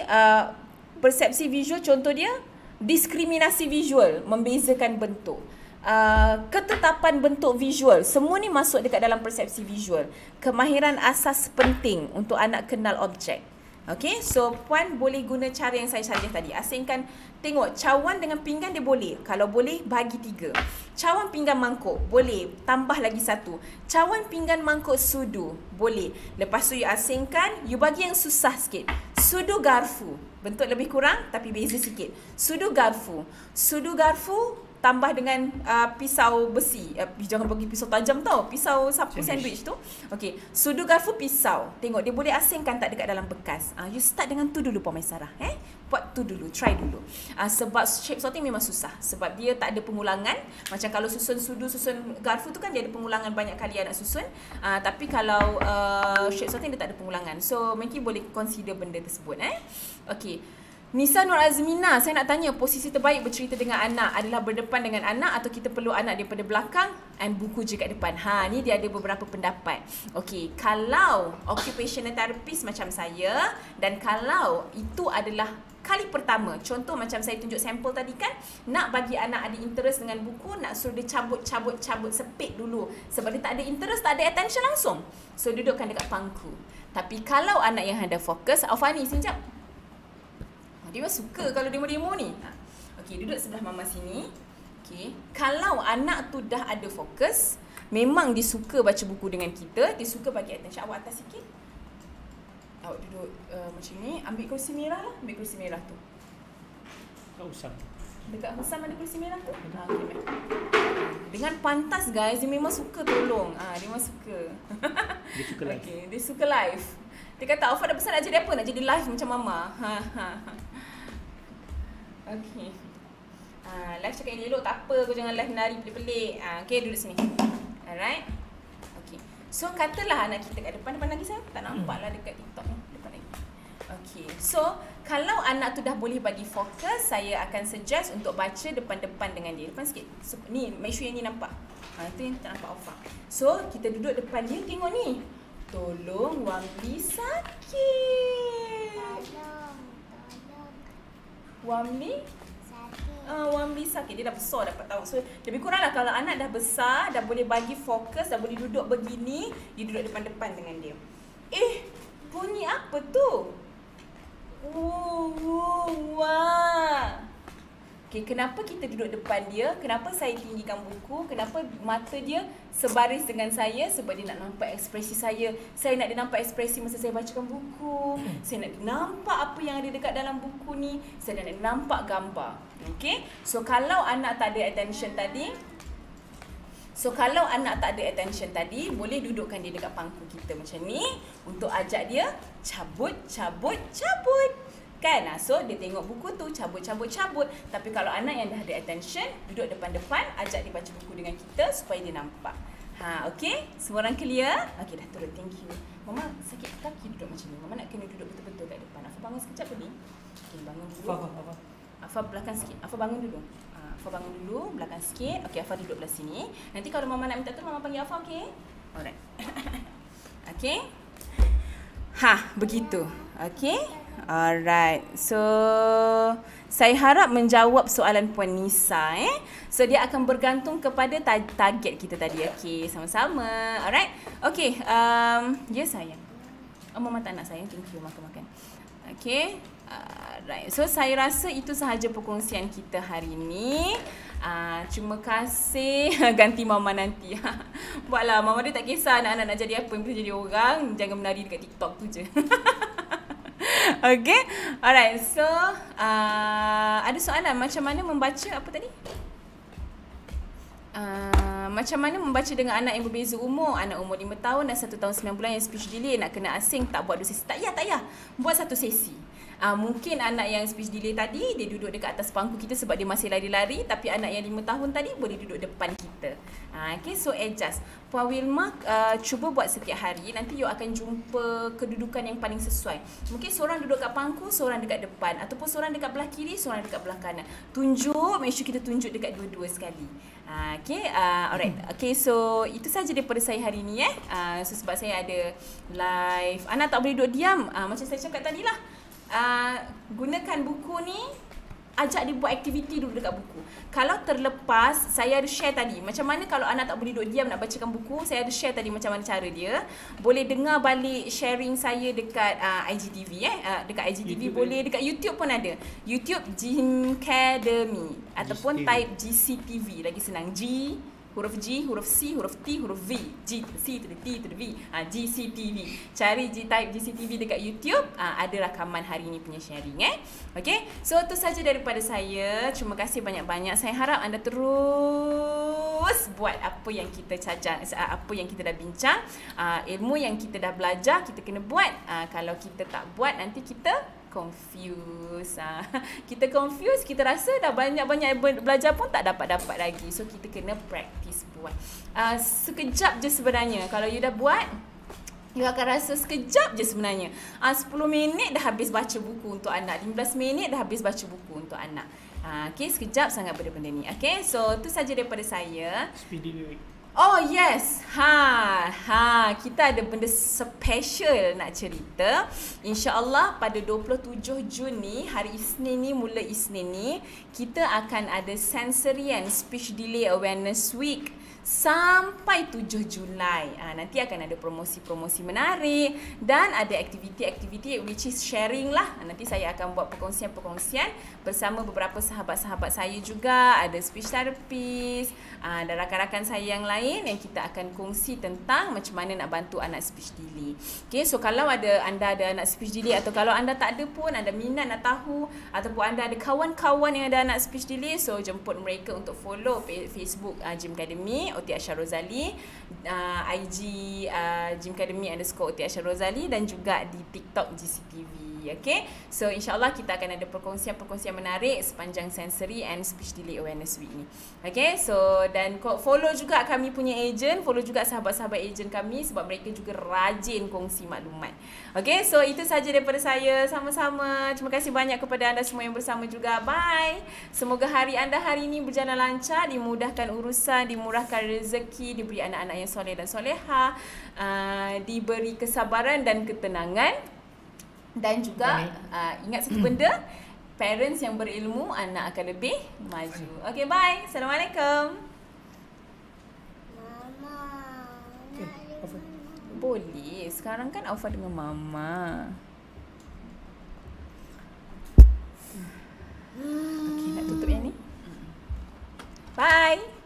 persepsi visual, contoh dia, diskriminasi visual, membezakan bentuk. Ketetapan bentuk visual, semua ni masuk dekat dalam persepsi visual. Kemahiran asas penting untuk anak kenal objek. Okay, so puan boleh guna cara yang saya saja tadi. Asingkan, tengok cawan dengan pinggan dia boleh. Kalau boleh, bahagi 3. Cawan, pinggan, mangkuk, boleh. Tambah lagi 1. Cawan, pinggan, mangkuk, sudu, boleh. Lepas tu you asingkan, you bagi yang susah sikit. Sudu, garfu. Bentuk lebih kurang tapi beza sikit. Sudu, garfu. Sudu, garfu, tambah dengan pisau besi. Jangan bagi pisau tajam tau. Pisau sapu sandwich tu. Okay. Sudu, garfu, pisau. Tengok dia boleh asingkan tak dekat dalam bekas. You start dengan tu dulu, Puan Maisara. Buat tu dulu. Try dulu. Sebab shape sorting memang susah. Sebab dia tak ada pengulangan. Macam kalau susun sudu, susun garfu tu kan dia ada pengulangan banyak kali anak susun. Tapi kalau shape sorting dia tak ada pengulangan. So mungkin boleh consider benda tersebut. Okay. Nisa Nur Azmina, saya nak tanya, posisi terbaik bercerita dengan anak adalah berdepan dengan anak atau kita perlu anak daripada belakang and buku je kat depan? Ni dia ada beberapa pendapat. Okey, kalau occupational therapist macam saya, dan kalau itu adalah kali pertama, contoh macam saya tunjuk sampel tadi kan, nak bagi anak ada interest dengan buku, nak suruh dia cabut sepit dulu. Sebab dia tak ada interest, tak ada attention langsung. So, dudukkan dekat pangku. Tapi kalau anak yang ada fokus, Alfani, sini jap. Dia suka kalau demo-demo ni. Okey, duduk sebelah mama sini. Okey, kalau anak tu dah ada fokus, memang dia suka baca buku dengan kita, dia suka bagi attention. Awak atas sikit. Awak duduk macam ni, ambil kursi merah lah, ambil kursi merah tu. Usam. Dekat Husam ada kursi merah tu? Ha, okay. Dengan pantas guys, dia memang suka tolong. Ah, dia memang suka. Dia suka live. Okay, dia suka live. Dia kata Aufat dah pesan nak jadi apa? Nak jadi live macam mama. Ha ha. Okey. Live cakap yang elok tak apa, kau jangan live menari pelik-pelik. Okey, duduk sini. Alright. Okey. So katalah anak kita kat depan-depan lagi saya tak nampaklah dekat TikTok ni. Depan lagi. Okey. So kalau anak tu dah boleh bagi fokus, saya akan suggest untuk baca depan-depan dengan dia. Depan sikit. So, ni, make sure yang ni nampak. Itu yang tak nampak Aufat. So, kita duduk depan dia, tengok ni. Tolong Wamli sakit. Tolong. Wamli sakit. Wamli sakit. Dia dah besar, dapat tahu. So, lebih kuranglah kalau anak dah besar, dah boleh bagi fokus, dah boleh duduk begini, dia duduk depan-depan dengan dia. Eh, bunyi apa tu? Wah. Okay, kenapa kita duduk depan dia? Kenapa saya tinggikan buku? Kenapa mata dia sebaris dengan saya? Sebab dia nak nampak ekspresi saya. Saya nak dia nampak ekspresi masa saya bacakan buku. Saya nak dia nampak apa yang ada dekat dalam buku ni. Saya nak dia nampak gambar. Okay. So kalau anak tak ada attention tadi, boleh dudukkan dia dekat pangku kita macam ni untuk ajak dia cabut, cabut, cabut. Kan? So, dia tengok buku tu, cabut, cabut, cabut. Tapi kalau anak yang dah ada attention, duduk depan-depan, ajak dia baca buku dengan kita supaya dia nampak. Ha, okay? Semua orang clear? Okay, dah turun. Thank you. Mama sakit kaki duduk macam ni. Mama nak kena duduk betul-betul kat depan. Afah bangun sekejap ni. Okay, bangun dulu. Afah belakang sikit. Afah bangun dulu. Afah bangun dulu, belakang sikit. Okey, Afah duduk belah sini. Nanti kalau Mama nak minta tu, Mama panggil Afah, okey? Alright. Okey? Ha, begitu. Okey? Alright. So, saya harap menjawab soalan Puan Nisa, eh. So, dia akan bergantung kepada target kita tadi. Okey, sama-sama. Alright? Okey, ya sayang. Oh, Mama tak nak sayang. Thank you, makan-makan. Okey. Right. So, saya rasa itu sahaja perkongsian kita hari ini. Terima kasih. Ganti Mama nanti. Buatlah. Mama dia tak kisah anak-anak nak jadi apa. Boleh jadi orang. Jangan menari dekat TikTok tu je. Okay. Alright. So, ada soalan. Macam mana membaca apa tadi? Macam mana membaca dengan anak yang berbeza umur? Anak umur 5 tahun dan 1 tahun 9 bulan yang speech delay. Nak kena asing, tak buat 2 sesi. Tak payah, tak payah. Buat 1 sesi. Mungkin anak yang speech delay tadi, dia duduk dekat atas pangku kita sebab dia masih lari-lari. Tapi anak yang 5 tahun tadi boleh duduk depan kita. Okay, so adjust. Puan Wilma, cuba buat setiap hari. Nanti you akan jumpa kedudukan yang paling sesuai. Mungkin seorang duduk kat pangku, seorang dekat depan. Ataupun seorang dekat belah kiri, seorang dekat belah kanan. Tunjuk, make sure kita tunjuk dekat dua-dua sekali. Okay, alright. Okay, so itu sahaja daripada saya hari ni, eh. So sebab saya ada live. Anak tak boleh duduk diam. Macam saya cakap tadi lah. Gunakan buku ni. Ajak dia buat aktiviti dulu dekat buku. Kalau terlepas, saya ada share tadi. Macam mana kalau anak tak boleh duduk diam nak bacakan buku. Saya ada share tadi macam mana cara dia. Boleh dengar balik sharing saya dekat IGTV, eh. Dekat IGTV YouTube boleh. Dekat YouTube pun ada. YouTube Gym Academy. Ataupun type GCTV. Lagi senang. G, huruf G, huruf C, huruf T, huruf V. G, C to the T to the V. GCTV. Cari type GCTV dekat YouTube. Ada rakaman hari ini punya sharing, eh. Okay. So, itu sahaja daripada saya. Terima kasih banyak-banyak. Saya harap anda terus buat apa yang kita cakap, apa yang kita dah bincang. Ilmu yang kita dah belajar, kita kena buat. Kalau kita tak buat, nanti kita confused. Kita confused, kita rasa dah banyak-banyak belajar pun tak dapat-dapat lagi. So, kita kena practice buat. Sekejap je sebenarnya. Kalau you dah buat, you akan rasa sekejap je sebenarnya. 10 minit dah habis baca buku untuk anak. 15 minit dah habis baca buku untuk anak. Okay, sekejap sangat benda-benda ni. Okay, so itu saja daripada saya. Speedy week. Oh yes, kita ada benda special nak cerita. InsyaAllah pada 27 Jun ni, hari Isnin ni, mula Isnin ni, kita akan ada Sensory and Speech Delay Awareness Week. sampai 7 Julai. Nanti akan ada promosi-promosi menarik dan ada aktiviti-aktiviti which is sharing lah. Nanti saya akan buat perkongsian-perkongsian bersama beberapa sahabat-sahabat saya juga, ada speech therapist dan rakan-rakan saya yang lain yang kita akan kongsi tentang macam mana nak bantu anak speech delay. Okay, so kalau anda ada anak speech delay, atau kalau anda tak ada pun anda minat nak tahu, ataupun anda ada kawan-kawan yang ada anak speech delay, so jemput mereka untuk follow Facebook Gym Academy OT Aisyah Rozalli, IG Gym Academy _ OT Aisyah Rozalli, dan juga di TikTok GCTV. Okay, so insyaAllah kita akan ada perkongsian-perkongsian menarik sepanjang Sensory and Speech Delay Awareness Week ni. Okay, so dan follow juga kami punya agent, follow juga sahabat-sahabat agent kami, sebab mereka juga rajin kongsi maklumat. Okay, so itu saja daripada saya. Sama-sama, terima kasih banyak kepada anda semua yang bersama juga. Bye. Semoga hari anda hari ini berjalan lancar, dimudahkan urusan, dimurahkan rezeki, diberi anak-anak yang soleh dan soleha, diberi kesabaran dan ketenangan, dan juga ingat satu benda, parents yang berilmu, anak akan lebih maju. Okay, bye. Assalamualaikum. Mama, okay. Boleh, sekarang kan Alfa dengan Mama. Okay, nak tutup yang ni. Bye.